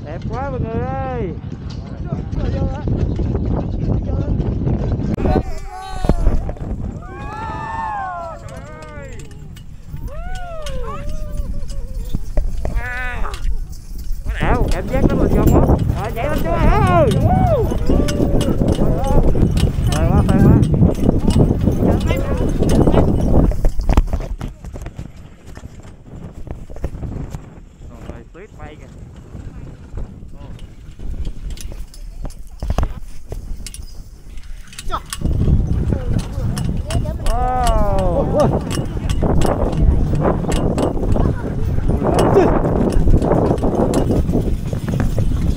Đẹp quá mọi người ơi. Cảm giác nó là giòn quá. Rồi nhảy lên chú ơi. Trời quá, trời quá. Tuyết bay kìa.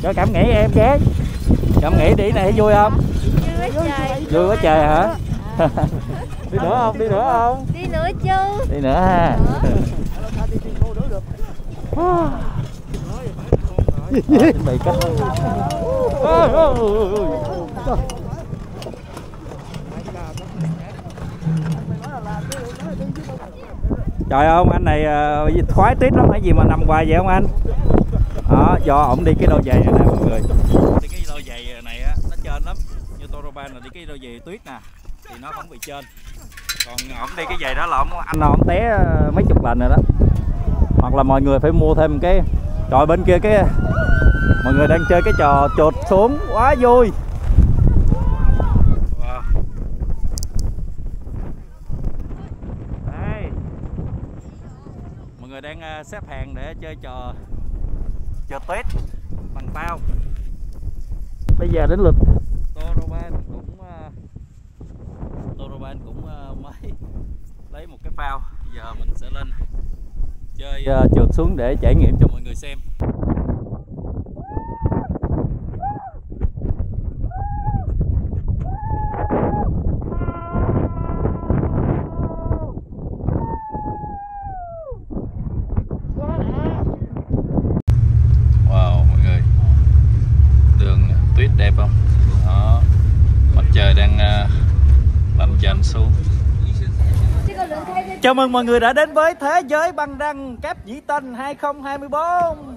Cho cảm nghĩ em chán. Cảm nghĩ đi này vui không? Vui quá trời hả? Đi nữa không? Đi nữa không? Đi nữa chứ. Đi nữa ha. Chuẩn bị cách. Trời ơi, anh này khoái tít lắm hay gì mà nằm hoài vậy không anh? Đó, do ổng đi cái đôi giày này nè mọi người. Đi cái đôi giày này á, nó trên lắm. Như Toro Pan là đi cái đôi giày tuyết nè thì nó không bị trên. Còn ổng đi cái giày đó là ổng anh nào ổng té mấy chục lần rồi đó. Hoặc là mọi người phải mua thêm cái. Trời bên kia cái mọi người đang chơi cái trò trượt xuống quá vui. Đang xếp hàng để chơi trò trượt tuyết bằng bao. Bây giờ đến lượt Toro Pan cũng mới lấy một cái phao. Bây giờ mình sẽ lên chơi trượt xuống để trải nghiệm cho mọi người xem. Chào mừng mọi người đã đến với Thế Giới Băng Đăng Cáp Nhĩ Tân 2024.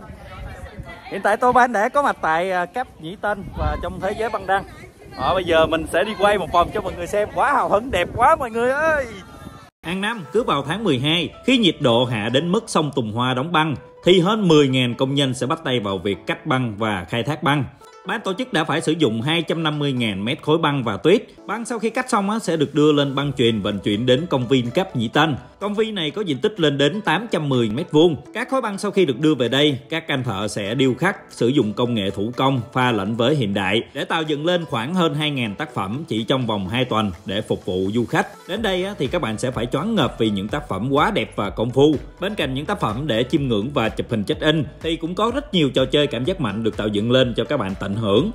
Hiện tại Toro Pan đã có mặt tại Cáp Nhĩ Tân và trong Thế Giới Băng Đăng. Bây giờ mình sẽ đi quay một vòng cho mọi người xem. Quá hào hứng, đẹp quá mọi người ơi. Hàng năm cứ vào tháng 12, khi nhiệt độ hạ đến mức sông Tùng Hoa đóng băng thì hơn 10.000 công nhân sẽ bắt tay vào việc cắt băng và khai thác băng. Ban tổ chức đã phải sử dụng 250.000 mét khối băng và tuyết. Băng sau khi cắt xong sẽ được đưa lên băng chuyền vận chuyển đến công viên Cáp Nhĩ Tân. Công viên này có diện tích lên đến 810 m2. Các khối băng sau khi được đưa về đây, các anh thợ sẽ điêu khắc, sử dụng công nghệ thủ công pha lẫn với hiện đại để tạo dựng lên khoảng hơn 2.000 tác phẩm chỉ trong vòng 2 tuần để phục vụ du khách. Đến đây thì các bạn sẽ phải choáng ngợp vì những tác phẩm quá đẹp và công phu. Bên cạnh những tác phẩm để chiêm ngưỡng và chụp hình check-in thì cũng có rất nhiều trò chơi cảm giác mạnh được tạo dựng lên cho các bạn tận hưởng.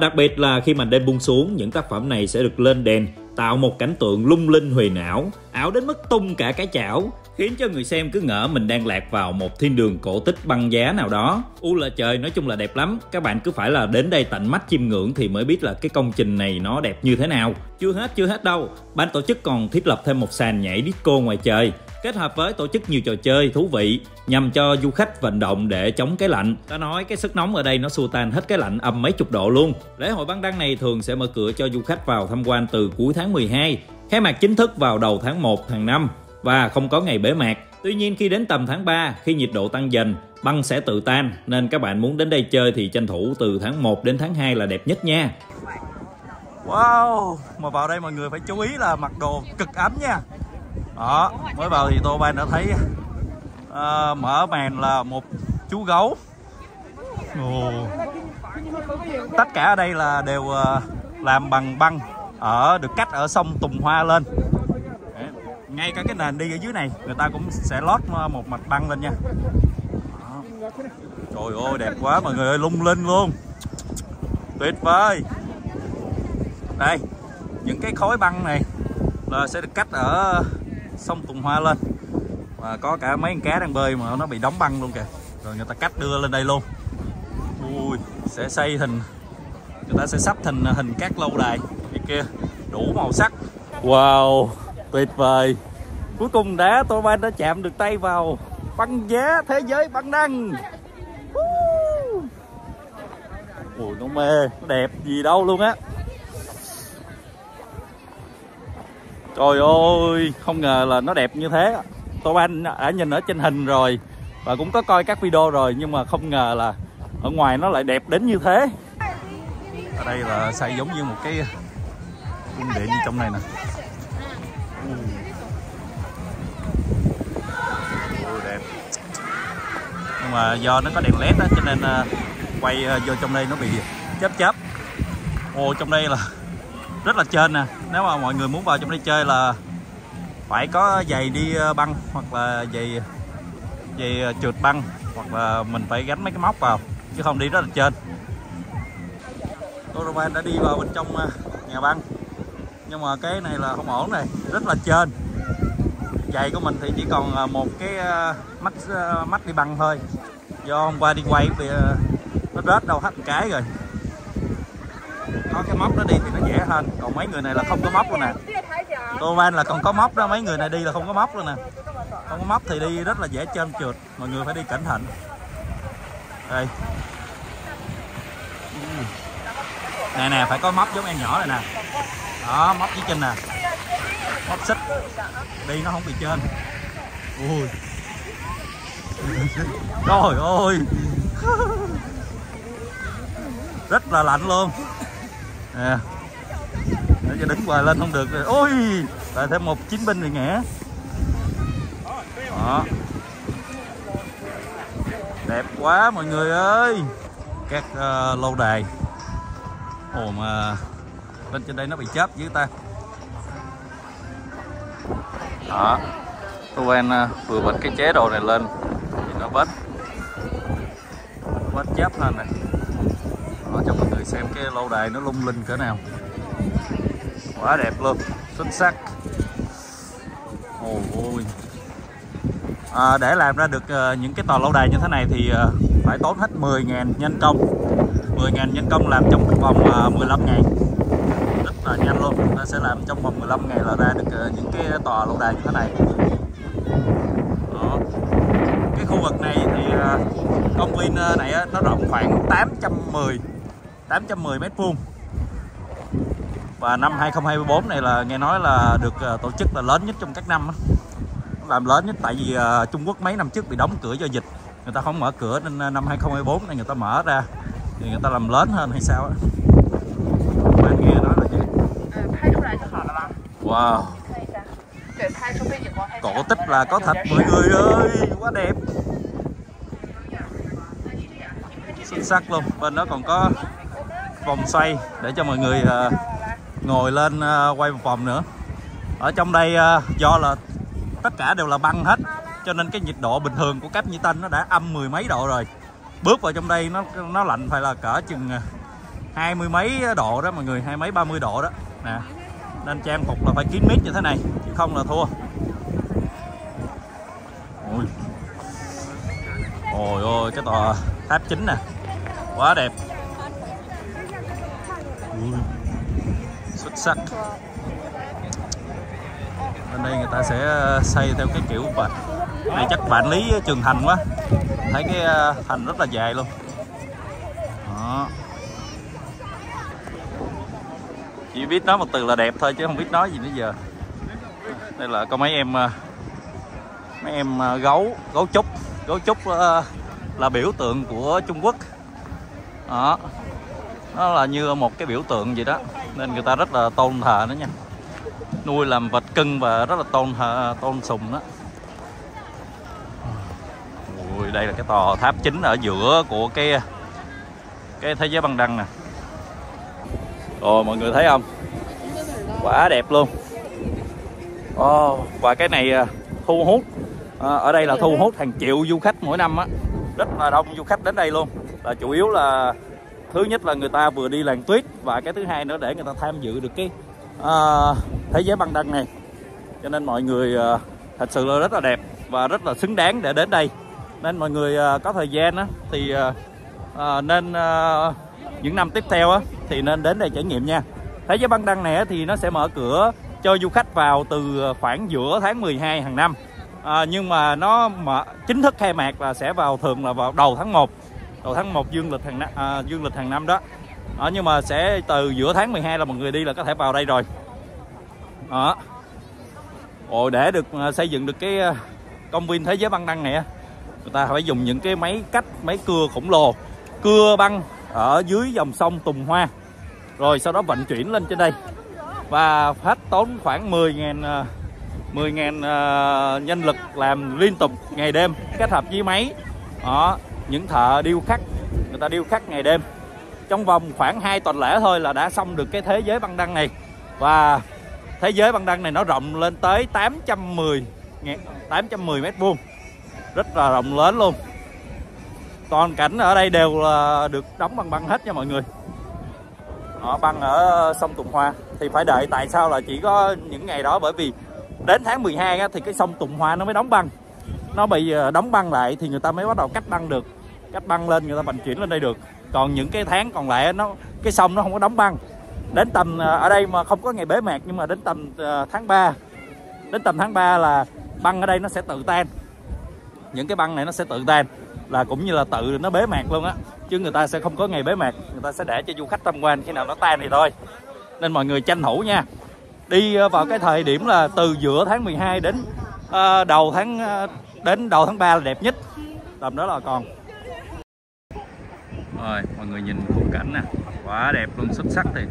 Đặc biệt là khi màn đêm buông xuống, những tác phẩm này sẽ được lên đèn tạo một cảnh tượng lung linh huyền ảo, ảo đến mức tung cả cái chảo, khiến cho người xem cứ ngỡ mình đang lạc vào một thiên đường cổ tích băng giá nào đó. Là trời, nói chung là đẹp lắm. Các bạn cứ phải là đến đây tận mắt chiêm ngưỡng thì mới biết là cái công trình này nó đẹp như thế nào. Chưa hết đâu, ban tổ chức còn thiết lập thêm một sàn nhảy disco ngoài trời, kết hợp với tổ chức nhiều trò chơi thú vị nhằm cho du khách vận động để chống cái lạnh. Ta nói cái sức nóng ở đây nó xua tan hết cái lạnh âm mấy chục độ luôn. Lễ hội băng đăng này thường sẽ mở cửa cho du khách vào tham quan từ cuối tháng 12, khai mạc chính thức vào đầu tháng 1 hàng năm và không có ngày bế mạc. Tuy nhiên khi đến tầm tháng 3, khi nhiệt độ tăng dần, băng sẽ tự tan, nên các bạn muốn đến đây chơi thì tranh thủ từ tháng 1 đến tháng 2 là đẹp nhất nha. Wow, mà vào đây mọi người phải chú ý là mặc đồ cực ấm nha. Đó, mới vào thì Toro Pan đã thấy mở màn là một chú gấu. Tất cả ở đây là đều làm bằng băng được cắt ở sông Tùng Hoa lên. Ngay cả cái nền đi ở dưới này người ta cũng sẽ lót một mặt băng lên nha. Đó. Trời ơi đẹp quá mọi người ơi, lung linh luôn, tuyệt vời. Đây, những cái khối băng này là sẽ được cắt ở sông Tùng Hoa lên, và có cả mấy con cá đang bơi mà nó bị đóng băng luôn kìa, rồi người ta cắt đưa lên đây luôn. Ui, sẽ xây hình, người ta sẽ sắp thành hình các lâu đài như kia, đủ màu sắc. Wow, tuyệt vời. Cuối cùng Toro Pan đã chạm được tay vào băng giá Thế Giới Băng Đăng. Ui, nó mê, nó đẹp gì đâu luôn á. Trời ơi, không ngờ là nó đẹp như thế. Toro Pan đã nhìn ở trên hình rồi và cũng có coi các video rồi, nhưng mà không ngờ là ở ngoài nó lại đẹp đến như thế. Ở đây là xây giống như một cái cung điện như trong này nè. Ôi, đẹp. Nhưng mà do nó có đèn led đó, cho nên quay vô trong đây nó bị chớp. Ồ, trong đây là rất là trên nè. Nếu mà mọi người muốn vào trong đây chơi là phải có giày đi băng hoặc là giày trượt băng, hoặc là mình phải gánh mấy cái móc vào chứ không đi rất là trên. Toro Pan đã đi vào bên trong nhà băng nhưng mà cái này là không ổn này, rất là trên. Giày của mình thì chỉ còn một cái mắt đi băng thôi, do hôm qua đi quay thì nó rớt đầu hết một cái rồi. Có cái móc nó đi thì nó dễ hơn, còn mấy người này là không có móc luôn nè. Toro Pan là còn có móc đó, mấy người này đi là không có móc luôn nè. Không có móc thì đi rất là dễ trơn trượt, mọi người phải đi cẩn thận. Đây nè nè, phải có móc giống em nhỏ này nè. Đó, móc dưới chân nè, móc xích đi nó không bị trên. Ui trời ơi rất là lạnh luôn nè, để cho đứng hoài lên không được rồi. Ôi lại thêm một chiến binh bị ngã. Đó, đẹp quá mọi người ơi, các lâu đài. Ồ mà bên trên đây nó bị chớp dưới ta. Đó, Toro Pan vừa bật cái chế độ này lên thì nó bớt chớp lên này. Đó, cho mọi người xem cái lâu đài nó lung linh cỡ nào, quá đẹp luôn, xuất sắc. Ồ ôi. Để làm ra được những cái tòa lâu đài như thế này thì phải tốn hết 10.000 nhân công. 10.000 nhân công làm trong vòng 15 ngày, rất là nhanh luôn. Ta sẽ làm trong vòng 15 ngày là ra được những cái tòa lâu đài như thế này. Đó. Cái khu vực này thì công viên này nó rộng khoảng 810 m2. Và năm 2024 này là nghe nói là được tổ chức là lớn nhất trong các năm đó. Làm lớn nhất tại vì Trung Quốc mấy năm trước bị đóng cửa do dịch, người ta không mở cửa nên năm 2024 này người ta mở ra thì người ta làm lớn hơn hay sao á. Bên kia đó là gì? Wow, cổ tích là có thật mọi người ơi, quá đẹp, xuất sắc luôn. Bên đó còn có vòng xoay để cho mọi người ngồi lên quay một vòng nữa. Ở trong đây do là tất cả đều là băng hết cho nên cái nhiệt độ bình thường của Cáp Nhĩ Tân nó đã +10 mấy độ rồi, bước vào trong đây nó lạnh phải là cỡ chừng 20 mấy độ đó mọi người, 20 mấy 30 độ đó nè, nên trang phục là phải kín mít như thế này chứ không là thua. Ôi ôi ôi, cái tòa tháp chính nè quá đẹp. Ui, xuất sắc. Bên đây người ta sẽ xây theo cái kiểu và này chắc vạn lý trường thành quá, thấy cái thành rất là dài luôn. Đó, chỉ biết nói một từ là đẹp thôi chứ không biết nói gì nữa giờ. Đây là có mấy em gấu trúc là biểu tượng của Trung Quốc. Đó, nó là như một cái biểu tượng gì đó nên người ta rất là tôn thờ nó nha, nuôi làm vật cưng và rất là tôn sùng đó. Ui, đây là cái tòa tháp chính ở giữa của cái thế giới băng đăng nè. Rồi mọi người thấy không, quá đẹp luôn. Và cái này thu hút, ở đây là thu hút hàng triệu du khách mỗi năm á, rất là đông du khách đến đây luôn. Là chủ yếu là thứ nhất là người ta vừa đi làng tuyết và cái thứ hai nữa để người ta tham dự được cái thế giới băng đăng này, cho nên mọi người thật sự là rất là đẹp và rất là xứng đáng để đến đây. Nên mọi người có thời gian thì nên những năm tiếp theo thì nên đến đây trải nghiệm nha. Thế giới băng đăng này thì nó sẽ mở cửa cho du khách vào từ khoảng giữa tháng 12 hàng năm, nhưng mà nó chính thức khai mạc là sẽ vào thường là vào đầu tháng 1 dương lịch hàng năm đó. Nhưng mà sẽ từ giữa tháng 12 là mọi người đi là có thể vào đây rồi. Đó. Ồ, để được xây dựng được cái công viên thế giới băng đăng này, người ta phải dùng những cái máy cưa khổng lồ, cưa băng ở dưới dòng sông Tùng Hoa, rồi sau đó vận chuyển lên trên đây và hết tốn khoảng 10.000 nhân lực làm liên tục ngày đêm, kết hợp với máy. Đó, những thợ điêu khắc, người ta điêu khắc ngày đêm. Trong vòng khoảng 2 tuần lễ thôi là đã xong được cái thế giới băng đăng này. Và Thế giới Băng Đăng này nó rộng lên tới 810 m2, rất là rộng lớn luôn. Toàn cảnh ở đây đều là được đóng bằng băng hết nha mọi người. Họ băng ở sông Tùng Hoa thì phải đợi, tại sao là chỉ có những ngày đó, bởi vì đến tháng 12 á, thì cái sông Tùng Hoa nó mới đóng băng, nó bị đóng băng lại thì người ta mới bắt đầu cách băng được, cách băng lên người ta vận chuyển lên đây được. Còn những cái tháng còn lại nó cái sông nó không có đóng băng. Đến tầm ở đây mà không có ngày bế mạc, nhưng mà đến tầm tháng 3, đến tầm tháng 3 là băng ở đây nó sẽ tự tan. Những cái băng này nó sẽ tự tan, là cũng như là tự nó bế mạc luôn á, chứ người ta sẽ không có ngày bế mạc, người ta sẽ để cho du khách tham quan, khi nào nó tan thì thôi. Nên mọi người tranh thủ nha, đi vào cái thời điểm là từ giữa tháng 12 đến đầu tháng 3 là đẹp nhất, tầm đó là còn. Rồi mọi người nhìn khung cảnh nè, quá đẹp luôn, xuất sắc thiệt.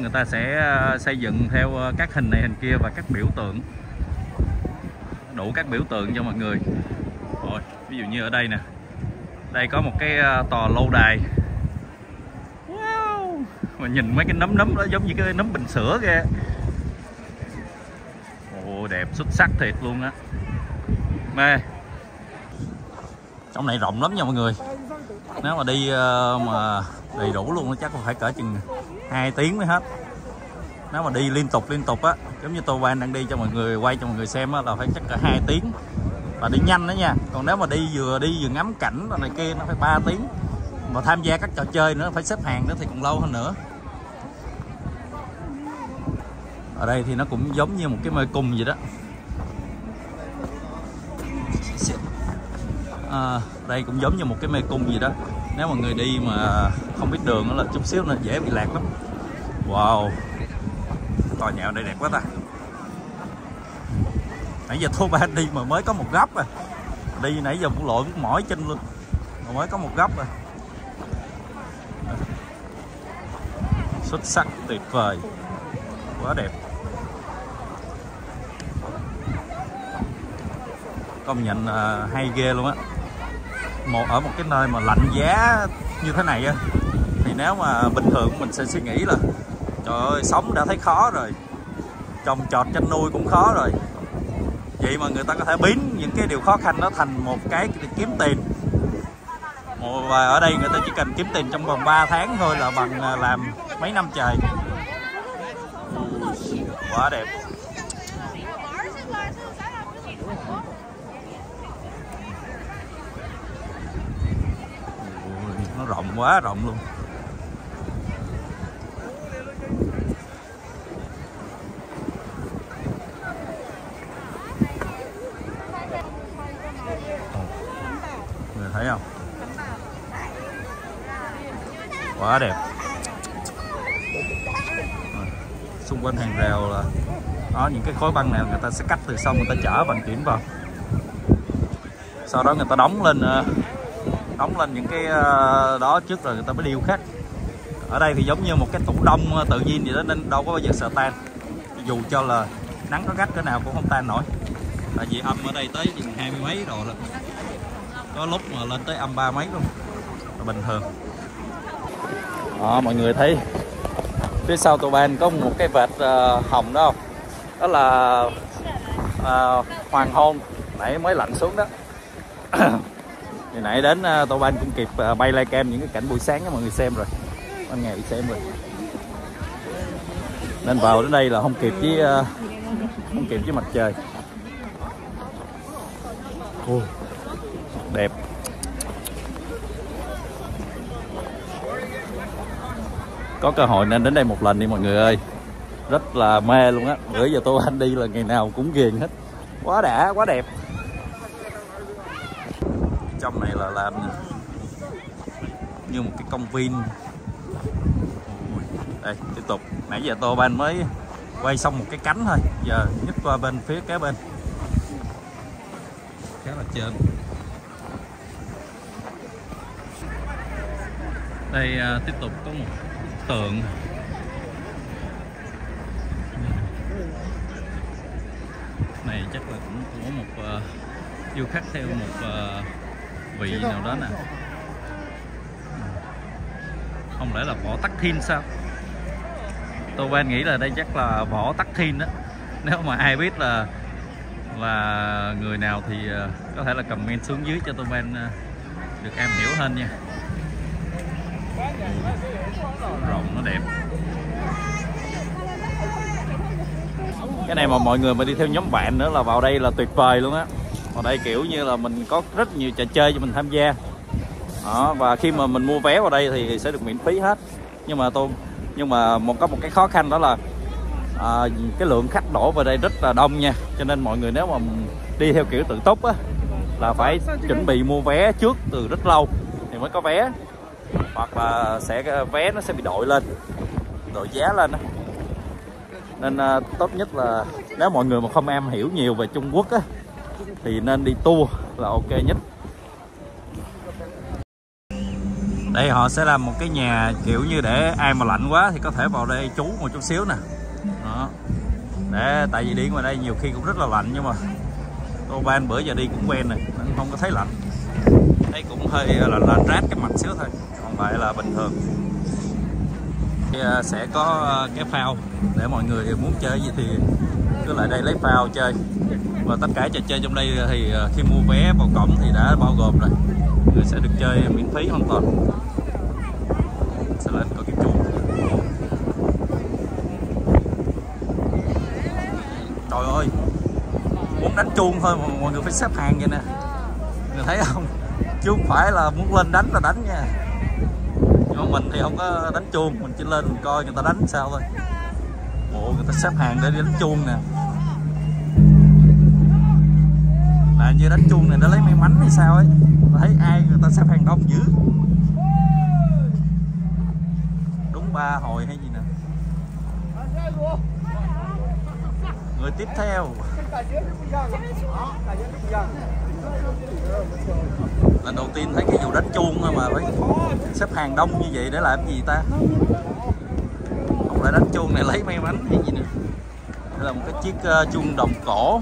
Người ta sẽ xây dựng theo các hình này hình kia và các biểu tượng, đủ các biểu tượng cho mọi người. Rồi, ví dụ như ở đây nè, đây có một cái tòa lâu đài. Wow, mà nhìn mấy cái nấm nấm đó giống như cái nấm bình sữa kìa. Ồ, đẹp xuất sắc thiệt luôn á, mê. Trong này rộng lắm nha mọi người, nếu mà đi mà đầy đủ luôn chắc phải cỡ chừng 2 tiếng mới hết. Nếu mà đi liên tục á, giống như Toro Pan đang đi cho mọi người, quay cho mọi người xem á, là phải chắc cỡ 2 tiếng và đi nhanh đó nha. Còn nếu mà đi vừa ngắm cảnh rồi này kia nó phải 3 tiếng, mà tham gia các trò chơi nữa, phải xếp hàng nữa thì còn lâu hơn nữa. Ở đây thì nó cũng giống như một cái mê cung vậy đó. Đây cũng giống như một cái mê cung gì đó. Nếu mà người đi mà không biết đường đó là chút xíu nó dễ bị lạc lắm. Wow, tòa nhà ở đây đẹp quá ta. Nãy giờ Toro Pan đi mà mới có một góc à. Đi nãy giờ cũng lội mỏi chân luôn, mà mới có một góc à. Xuất sắc tuyệt vời, quá đẹp. Công nhận hay ghê luôn á. Một ở một cái nơi mà lạnh giá như thế này á, thì nếu mà bình thường mình sẽ suy nghĩ là trời ơi, sống đã thấy khó rồi, trồng trọt chăn nuôi cũng khó rồi, vậy mà người ta có thể biến những cái điều khó khăn đó thành một cái kiếm tiền. Và ở đây người ta chỉ cần kiếm tiền trong vòng 3 tháng thôi là bằng làm mấy năm trời. Quá đẹp. Nó rộng quá, rộng luôn. Người thấy không? Quá đẹp. Xung quanh hàng rào là đó, những cái khối băng này người ta sẽ cắt từ sông, người ta chở vận chuyển vào. Sau đó người ta đóng lên những cái đó trước rồi người ta mới điêu khắc. Ở đây thì giống như một cái tủ đông tự nhiên vậy đó, nên đâu có bao giờ sợ tan, dù cho là nắng có gắt cỡ nào cũng không tan nổi, tại vì âm ở đây tới 20 mấy độ rồi, có lúc mà lên tới âm 30 mấy luôn là bình thường. Đó, mọi người thấy phía sau Toro Pan có một cái vệt hồng đó không? Đó là hoàng hôn nãy mới lặn xuống đó. Thì nãy đến Toro Pan cũng kịp bay live cam những cái cảnh buổi sáng cho mọi người xem rồi, ban ngày xem rồi, nên vào đến đây là không kịp với mặt trời. Đẹp. Có cơ hội nên đến đây một lần đi mọi người ơi, rất là mê luôn á. Bữa giờ Toro Pan đi là ngày nào cũng ghiền hết, quá đã, quá đẹp. Trong này là làm như một cái công viên. Đây tiếp tục, nãy giờ Toro Pan mới quay xong một cái cánh thôi, giờ nhích qua bên phía kế bên, khá là trên. Đây tiếp tục có một tượng. Này chắc là cũng có một du khách theo một vị nào đó nè, không lẽ là Võ Tắc Thiên sao? Tô Ban nghĩ là đây chắc là võ Tắc Thiên đó. Nếu mà ai biết là người nào thì có thể là comment xuống dưới cho Tô Ban được em hiểu hơn nha. Rộng nó đẹp. Cái này mà mọi người mà đi theo nhóm bạn nữa là vào đây là tuyệt vời luôn á. Vào đây kiểu như là mình có rất nhiều trò chơi cho mình tham gia. Đó, và khi mà mình mua vé vào đây thì sẽ được miễn phí hết. Nhưng mà có một cái khó khăn đó là cái lượng khách đổ vào đây rất là đông nha. Cho nên mọi người nếu mà đi theo kiểu tự túc á là phải chuẩn bị mua vé trước từ rất lâu thì mới có vé. Hoặc là vé nó sẽ bị đội lên, đội giá lên đó. Nên tốt nhất là nếu mọi người mà không am hiểu nhiều về Trung Quốc á thì nên đi tour là ok nhất. Đây họ sẽ làm một cái nhà kiểu như để ai mà lạnh quá thì có thể vào đây trú một chút xíu nè. Đó. Để tại vì đi ngoài đây nhiều khi cũng rất là lạnh, nhưng mà Tô Ban bữa giờ đi cũng quen rồi, nên không có thấy lạnh. Thấy cũng hơi là rát cái mặt xíu thôi, còn lại là bình thường. Thì sẽ có cái phao để mọi người muốn chơi gì thì cứ lại đây lấy phao chơi. Và tất cả trò chơi trong đây thì khi mua vé vào cổng thì đã bao gồm rồi, người sẽ được chơi miễn phí hoàn toàn. Sẽ lên coi cái chuông. Trời ơi, muốn đánh chuông thôi mà mọi người phải xếp hàng vậy nè, người thấy không? Chứ không phải là muốn lên đánh là đánh nha. Nhưng mà mình thì không có đánh chuông, mình chỉ lên mình coi người ta đánh sao thôi. Bộ người ta xếp hàng để đi đánh chuông nè. Là như đánh chuông này nó lấy may mắn hay sao ấy. Thấy ai người ta xếp hàng đông dữ. Đúng 3 hồi hay gì nè. Người tiếp theo lần đầu tiên thấy cái vụ đánh chuông thôi mà phải xếp hàng đông như vậy để làm gì ta. Không phải đánh chuông này lấy may mắn hay gì nè. Đây là một cái chiếc chuông đồng cổ.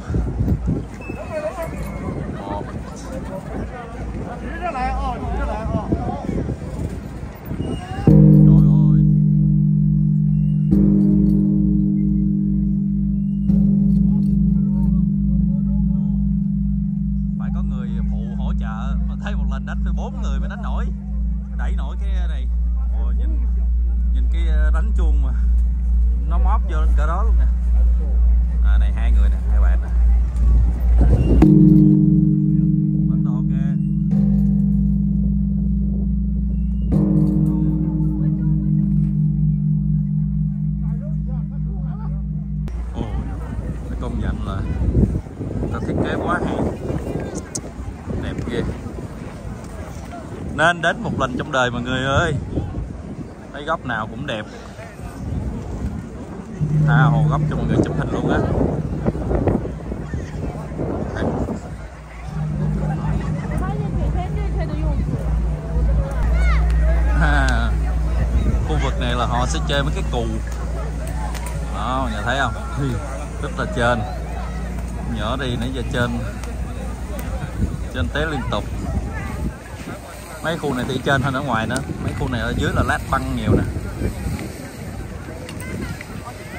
Nên đến một lần trong đời mọi người ơi. Thấy góc nào cũng đẹp. Tha hồ góc cho mọi người chụp hình luôn á. Khu vực này là họ sẽ chơi mấy cái cù. Đó, mọi người thấy không? Rất là trên. Nhỏ đi nãy giờ trên. Trên té liên tục. Mấy khu này thì trên hơn ở ngoài nữa. Mấy khu này ở dưới là lát băng nhiều nè.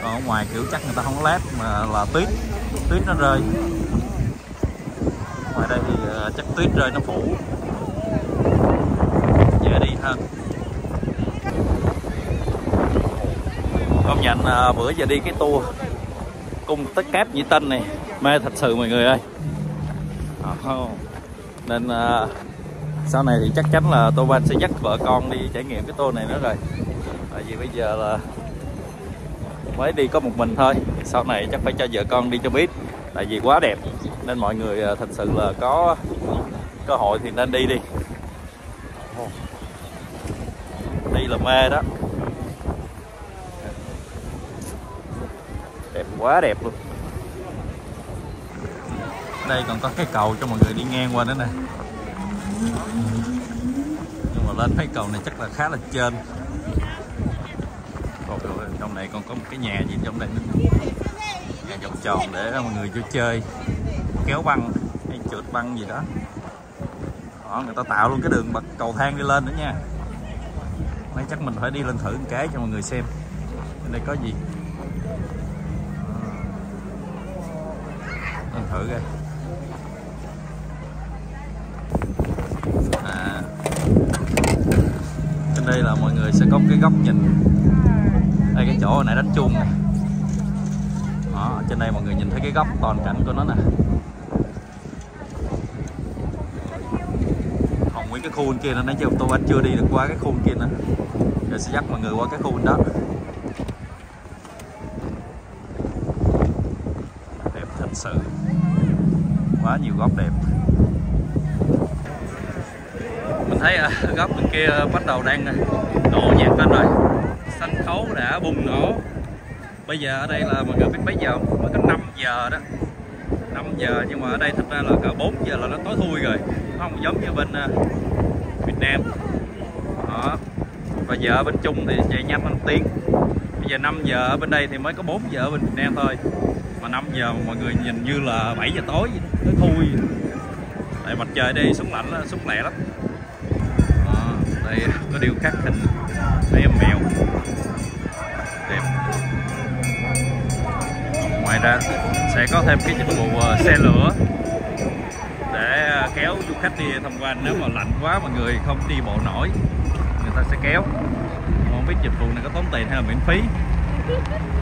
Còn ở ngoài kiểu chắc người ta không lát mà là tuyết. Tuyết nó rơi. Ngoài đây thì chắc tuyết rơi nó phủ. Dễ đi hơn. Công nhận bữa giờ đi cái tour cung tất Cáp Nhĩ Tân này mê thật sự mọi người ơi. Nên sau này thì chắc chắn là Tô Ban sẽ dắt vợ con đi trải nghiệm cái tour này nữa rồi. Tại vì bây giờ là mới đi có một mình thôi. Sau này chắc phải cho vợ con đi cho biết. Tại vì quá đẹp. Nên mọi người thật sự là có cơ hội thì nên đi đi. Đi là mê đó. Đẹp quá đẹp luôn. Đây còn có cái cầu cho mọi người đi ngang qua nữa nè. Nhưng mà lên mấy cầu này chắc là khá là trên. Trong này còn có một cái nhà gì trong đây nữa. Nhà vòng tròn để mọi người vô chơi. Kéo băng hay trượt băng gì đó. Đó, người ta tạo luôn cái đường bậc cầu thang đi lên nữa nha. Nói chắc mình phải đi lên thử một cái cho mọi người xem. Đây có gì? Ăn thử coi. Trên đây là mọi người sẽ có cái góc nhìn. Đây cái chỗ hồi nãy đánh chuông nè. Đó, trên đây mọi người nhìn thấy cái góc toàn cảnh của nó nè. Còn nguyên cái khu bên kia nó nãy giờ tôi vẫn chưa đi được qua cái khu bên kia nữa. Giờ sẽ dắt mọi người qua cái khu bên đó. Đẹp thật sự. Quá nhiều góc đẹp. Mình thấy ở góc bên kia bắt đầu đang nổ nhạc lên rồi. Sân khấu đã bùng nổ. Bây giờ ở đây là mọi người biết mấy giờ không? Mới có 5 giờ đó, 5 giờ, nhưng mà ở đây thật ra là cả 4 giờ là nó tối thui rồi, không giống như bên Việt Nam đó. Và giờ ở bên Trung thì chạy nhanh hơn tiếng. Bây giờ 5 giờ ở bên đây thì mới có 4 giờ ở bên Việt Nam thôi, mà 5 giờ mọi người nhìn như là 7 giờ tối tới thui, tại mặt trời đây xuống lạnh xuống lẹ lắm đó. Đây có điều khắc hình mấy em mèo đẹp. Ngoài ra sẽ có thêm cái dịch vụ xe lửa để kéo du khách đi tham quan. Nếu mà lạnh quá mọi người không đi bộ nổi, người ta sẽ kéo. Không biết dịch vụ này có tốn tiền hay là miễn phí,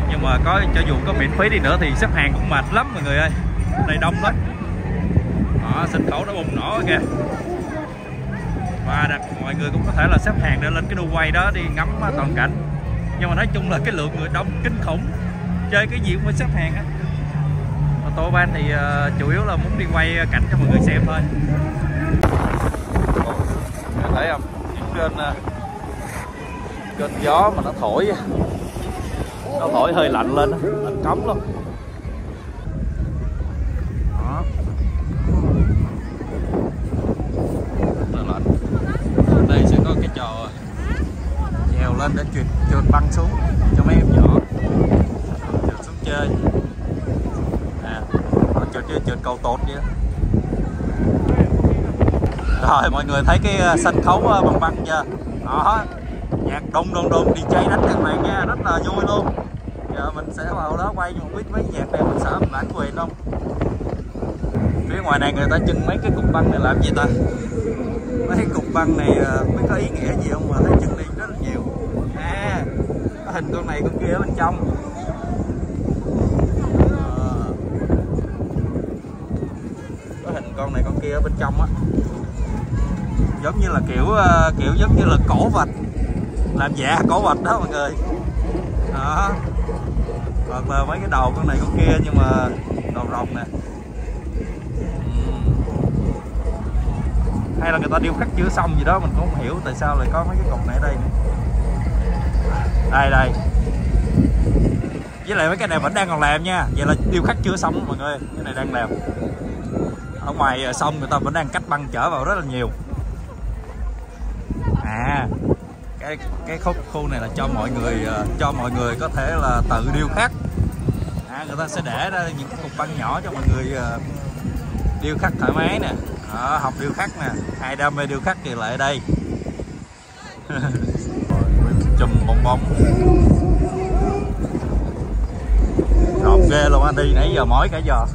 nhưng mà có cho dù có miễn phí đi nữa thì xếp hàng cũng mệt lắm mọi người ơi, đây đông lắm. Đó, sân khấu nó bùng nổ kìa. Và đặc mọi người cũng có thể là xếp hàng để lên cái đu quay đó đi ngắm toàn cảnh. Nhưng mà nói chung là cái lượng người đông kinh khủng, chơi cái gì cũng phải xếp hàng á. Toro Pan thì chủ yếu là muốn đi quay cảnh cho mọi người xem thôi. Mọi người thấy không? Những cơn gió mà nó thổi, hơi lạnh lên, lạnh cống luôn. Đó. Rất lạnh. Ở đây sẽ có cái trò trèo lên để trượt băng xuống cho mấy em nhỏ. Trượt xuống chơi. Trượt cầu tốt vậy. Rồi mọi người thấy cái sân khấu băng băng chưa? Đó, nhạc đùng đùng đùng, DJ đánh các bạn nha, rất là vui luôn. Giờ mình sẽ vào đó quay một biết mấy nhạc này mình sợ mình lãng quyền không? Phía ngoài này người ta trưng mấy cái cục băng này làm gì ta? Mấy cái cục băng này mới có ý nghĩa gì không mà thấy trưng đi rất là nhiều. À, có hình con này con kia ở bên trong. Con này con kia ở bên trong á, giống như là kiểu giống như là cổ vạch, làm dạ cổ vạch đó mọi người đó. Còn là mấy cái đầu con này con kia, nhưng mà đầu rồng nè. Hay là người ta điêu khắc chưa xong gì đó, mình cũng không hiểu tại sao lại có mấy cái cục này ở đây nữa. Đây đây, với lại mấy cái này vẫn đang còn làm nha, vậy là điêu khắc chưa xong mọi người. Cái này đang làm, ở ngoài sông người ta vẫn đang cắt băng chở vào rất là nhiều. À, cái khu này là cho mọi người có thể là tự điêu khắc. À, người ta sẽ để ra những cái cục băng nhỏ cho mọi người điêu khắc thoải mái nè. Đó, học điêu khắc nè, ai đam mê điêu khắc thì lại ở đây. Chùm bong bóng rộp ghê luôn anh, đi nãy giờ mỏi cả giờ.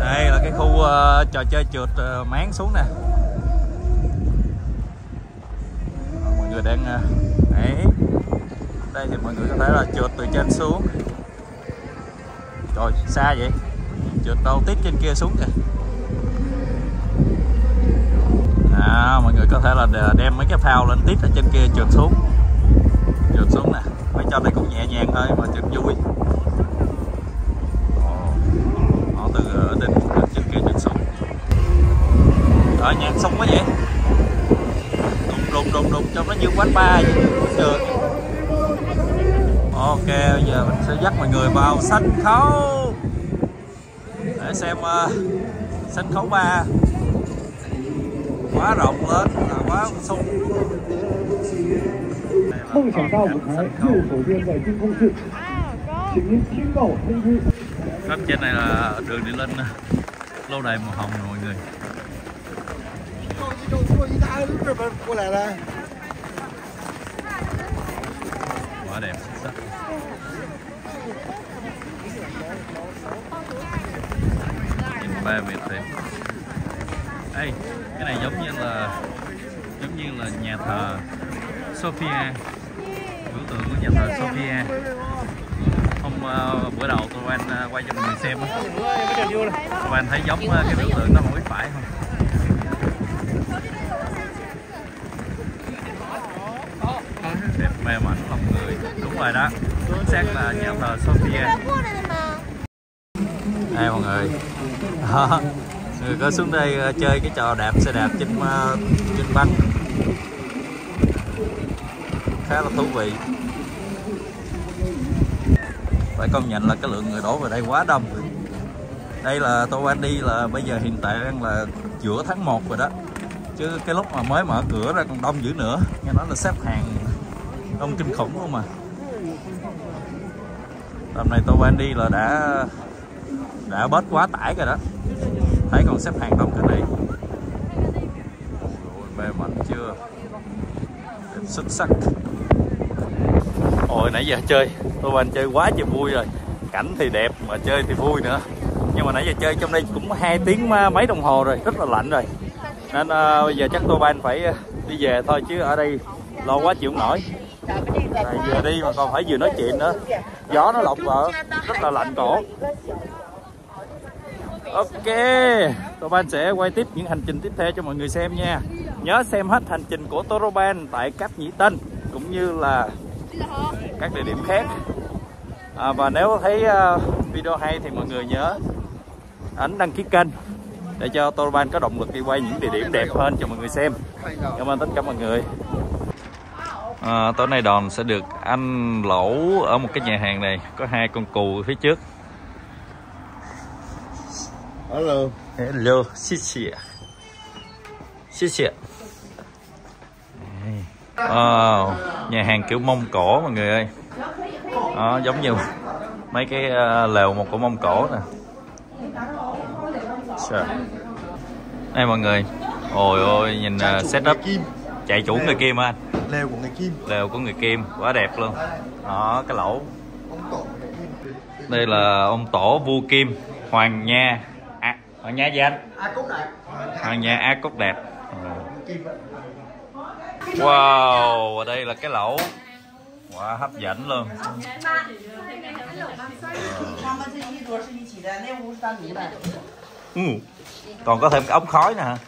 Đây là cái khu trò chơi trượt máng xuống nè. Mọi người đang đấy. Đây thì mọi người có thể là trượt từ trên xuống. Trời, xa vậy. Trượt đâu tiếp trên kia xuống kìa. À, mọi người có thể là đem mấy cái phao lên tiếp ở trên kia trượt xuống. Trượt xuống nè. Mấy trò này cũng nhẹ nhàng thôi mà trượt vui. Từ đỉnh trên kia trên sông. Rồi nhạc sông quá vậy. Đùng đùng trong nó như quán bar vậy. Được. Ok, giờ mình sẽ dắt mọi người vào sân khấu để xem sân khấu bar. Quá rộng lên là quá sung. Không thể cao một cái, nhiều cổ viên vậy chứ không được. Chính những cầu không vui. Khắp trên này là đường đi lên lâu đài màu hồng rồi mọi người. Quá đẹp, xuất sắc. 3 Việt thì đây, cái này giống như là nhà thờ Sophia, biểu tượng của nhà thờ Sophia. Hôm bữa đầu tụi anh quay cho mọi người xem, tụi anh thấy giống cái biểu tượng nó không biết phải không. Đẹp mê mẩn lòng người, đúng rồi đó, chính xác là nhà thờ Sophia. Đây mọi người, người có xuống đây chơi cái trò đạp xe đạp trên băng khá là thú vị. Phải công nhận là cái lượng người đổ về đây quá đông. Đây là tôi anh đi là bây giờ hiện tại đang là giữa tháng 1 rồi đó, chứ cái lúc mà mới mở cửa ra còn đông dữ nữa, nghe nói là xếp hàng đông kinh khủng luôn mà. Tầm này tôi anh đi là đã bớt quá tải rồi đó, thấy còn xếp hàng đông cả này. Ôi mê mẩn chưa, đẹp xuất sắc. Ôi nãy giờ chơi tụi anh chơi quá trời vui rồi, cảnh thì đẹp mà chơi thì vui nữa. Nhưng mà nãy giờ chơi trong đây cũng 2 tiếng mấy đồng hồ rồi, rất là lạnh rồi, nên bây giờ chắc tụi anh phải đi về thôi, chứ ở đây lo quá chịu không nổi. Này, vừa đi mà còn phải vừa nói chuyện nữa, gió nó lọc vào rất là lạnh cổ. Ok, Toro Pan sẽ quay tiếp những hành trình tiếp theo cho mọi người xem nha. Nhớ xem hết hành trình của Toro Pan tại Cáp Nhĩ Tân cũng như là các địa điểm khác. Và nếu thấy video hay thì mọi người nhớ ấn đăng ký kênh để cho Toro Pan có động lực đi quay những địa điểm đẹp hơn cho mọi người xem. Cảm ơn tất cả mọi người. Tối nay đòn sẽ được anh lẩu ở một cái nhà hàng này, có 2 con cừu phía trước. Hello. Hello, xin chào. Xin chào. Wow, nhà hàng kiểu Mông Cổ mọi người ơi. Đó, giống như mấy cái lều một của Mông Cổ nè. Đây mọi người. Ôi ôi, nhìn setup chạy chủ người Kim anh. Lều của người Kim. Lều của người Kim, quá đẹp luôn. Đó, cái lẩu. Đây là ông tổ vua Kim, Hoàng Nha. Hoàng Nha gì anh? A Cúc Đạt. Hoàng Nha A Cúc Đạt. Wow, ở đây là cái lẩu. Quá wow, hấp dẫn luôn. Còn có thêm cái ống khói nè hả?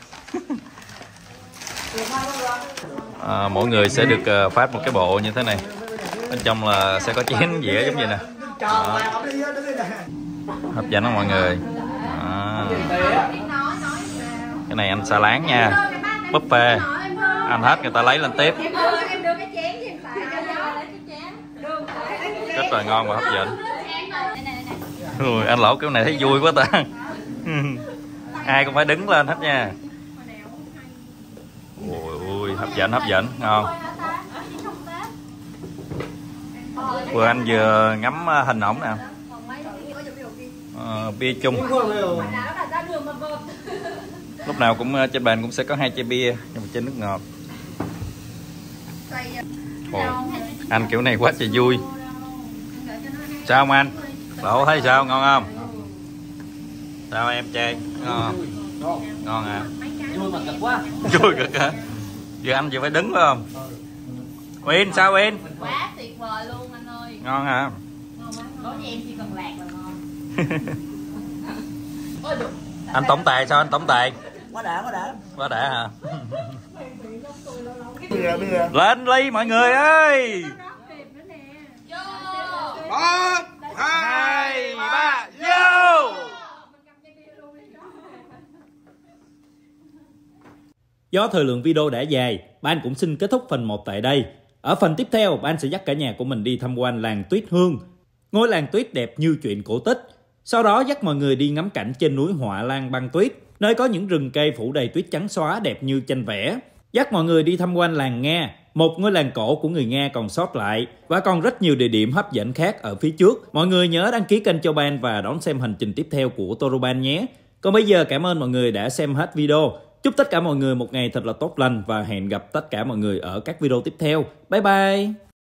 Mỗi người sẽ được phát một cái bộ như thế này. Bên trong là sẽ có chén dĩa giống vậy nè. Đó. Hấp dẫn không mọi người? À. Cái này anh xà láng nha, buffet ăn hết người ta lấy lên tiếp, rất là ngon và hấp dẫn. Rồi anh lẩu kiểu này thấy vui quá ta. Ai cũng phải đứng lên hết nha. Ôi ôi, hấp dẫn ngon. Vừa anh vừa ngắm hình ổng nè. Bia chung. Lúc nào cũng trên bàn cũng sẽ có 2 chai bia, nhưng mà chai nước ngọt. Oh, anh kiểu này quá trời vui. Sao không anh? Lẩu thấy sao, ngon không? Sao em trai? Ngon. Ngon à? Vui mà cực quá. Vui cực hả? Vừa ăn vừa phải đứng phải không? Uyên sao Uyên? Quá tuyệt vời luôn anh ơi. Ngon hả? Đối với em chỉ cần lạc là ngon. Anh tổng tài sao anh tổng tài? Quá đã, quá đã. Quá đã hả? Lên ly mọi người ơi. 1, 2, 3, vô. Do thời lượng video đã dài, ban cũng xin kết thúc phần 1 tại đây. Ở phần tiếp theo, ban sẽ dắt cả nhà của mình đi tham quan làng Tuyết Hương. Ngôi làng tuyết đẹp như chuyện cổ tích. Sau đó dắt mọi người đi ngắm cảnh trên núi Họa Lan băng tuyết, nơi có những rừng cây phủ đầy tuyết trắng xóa đẹp như tranh vẽ. Dắt mọi người đi tham quan làng Nga, một ngôi làng cổ của người Nga còn sót lại, và còn rất nhiều địa điểm hấp dẫn khác ở phía trước. Mọi người nhớ đăng ký kênh cho Ban và đón xem hành trình tiếp theo của Toro Pan nhé. Còn bây giờ cảm ơn mọi người đã xem hết video. Chúc tất cả mọi người một ngày thật là tốt lành và hẹn gặp tất cả mọi người ở các video tiếp theo. Bye bye!